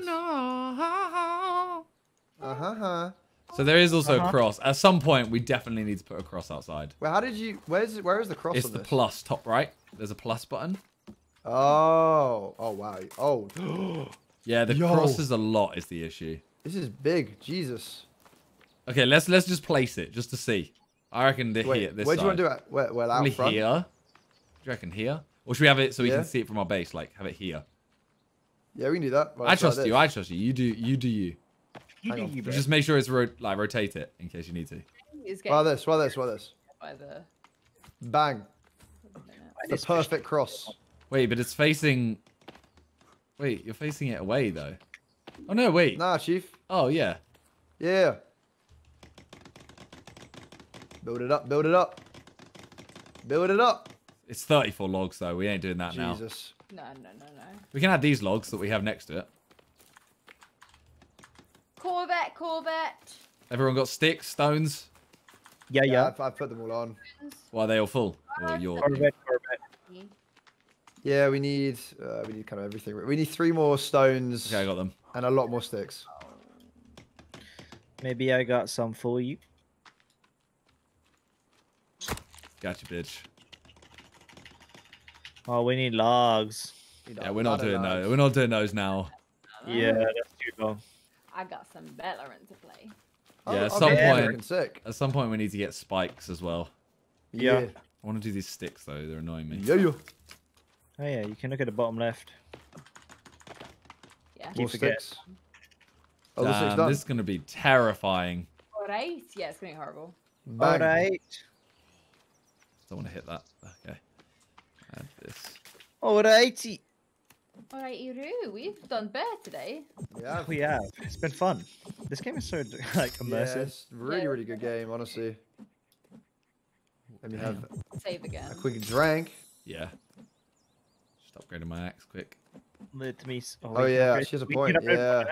no. So there is also a cross. At some point, we definitely need to put a cross outside. Well, how did you... Where is the cross? It's the plus, top right. There's a plus button. Oh. Oh, wow. Oh. Yeah, the cross is a lot is the issue. This is big. Jesus. Okay, let's just place it just to see. I reckon they're here. This side. Where do you want to do it? Well, out front. Here. Do you reckon here? Or should we have it so we can see it from our base? Like, have it here. Yeah, we can do that. I trust you. I trust you. You do you. Just make sure it's rotate it in case you need to. Why this? By the... Bang. The perfect cross. Wait, but it's facing... Wait, you're facing it away, though. Oh, no, wait. Nah, Chief. Oh, yeah. Yeah. Build it up. It's 34 logs, though. We ain't doing that now. Jesus. No. We can add these logs that we have next to it. Corvette. Everyone got sticks, stones? Yeah. I put them all on. Why are they all full? Or your Corvette. Yeah, we need kind of everything. We need 3 more stones. Okay, I got them. And a lot more sticks. Maybe I got some for you. Gotcha, bitch. Oh, we need logs. Yeah, we're not doing those. We're not doing those now. Yeah, that's too long. I got some Bellerin to play. Yeah, at some point we need to get spikes as well. Yeah. I want to do these sticks though. They're annoying me. Yeah. Oh yeah, you can look at the bottom left. Yeah. More sticks. Oh, this is gonna be terrifying. Alright. Yeah, it's gonna be horrible. Alright. Don't want to hit that. Okay. Add this. Alrighty. Alright, Iru, we've done better today. Yeah, we have. It's been fun. This game is so like immersive. Yeah, it's really good game, honestly. Let me have save again. A quick drink. Yeah. Just upgrading my axe quick. Let me. Oh yeah, she has a point. Yeah.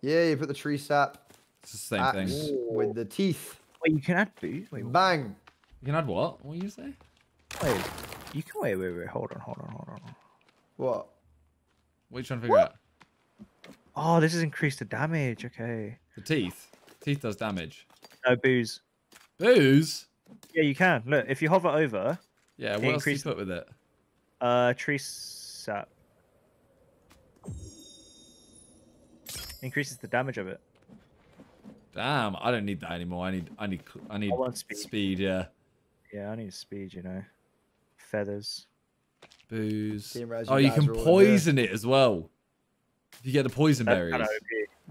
Yeah, you put the tree sap. It's the same thing. With the teeth. Wait, you can add boots. Bang. You can add what? What do you say? Wait, you can wait. Hold on. What? What are you trying to figure out? Oh, this has increased the damage. Okay. The teeth. Teeth does damage. No, booze. Booze? Yeah, you can. Look, if you hover over. Yeah, what else do you put with it? Tree sap. Increases the damage of it. Damn, I don't need that anymore. I need speed, yeah. Yeah, I need speed, you know. Feathers. Booze. Oh, you can poison it as well. You get the poison berries.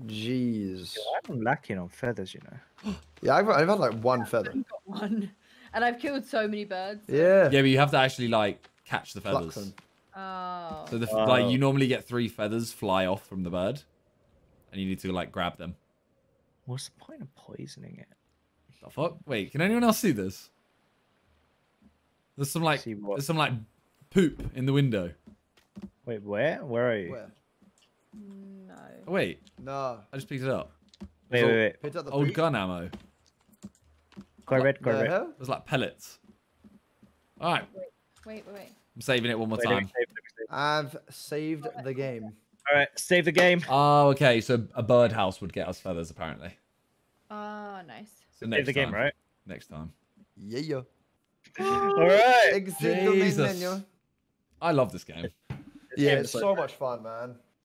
Jeez. I'm lacking on feathers, you know. Yeah, I've had like one feather. I've got one. And I've killed so many birds. Yeah. Yeah, but you have to actually like catch the feathers. Oh. So the, like you normally get 3 feathers fly off from the bird, and you need to like grab them. What's the point of poisoning it? The fuck? Wait, can anyone else see this? There's some like poop in the window. Wait, where? Where are you? Where? No. Oh, wait. No. I just picked it up. Wait, wait, wait. Old gun ammo. Go red, go red. It was like pellets. All right. Wait, wait, wait. I'm saving it one more time. I've saved the game. All right, save the game. Oh, okay. So a birdhouse would get us feathers, apparently. Oh, nice. So save the game, right? Next time. Yeah. All right. Jesus. I love this game. Yeah, it's so much fun, man.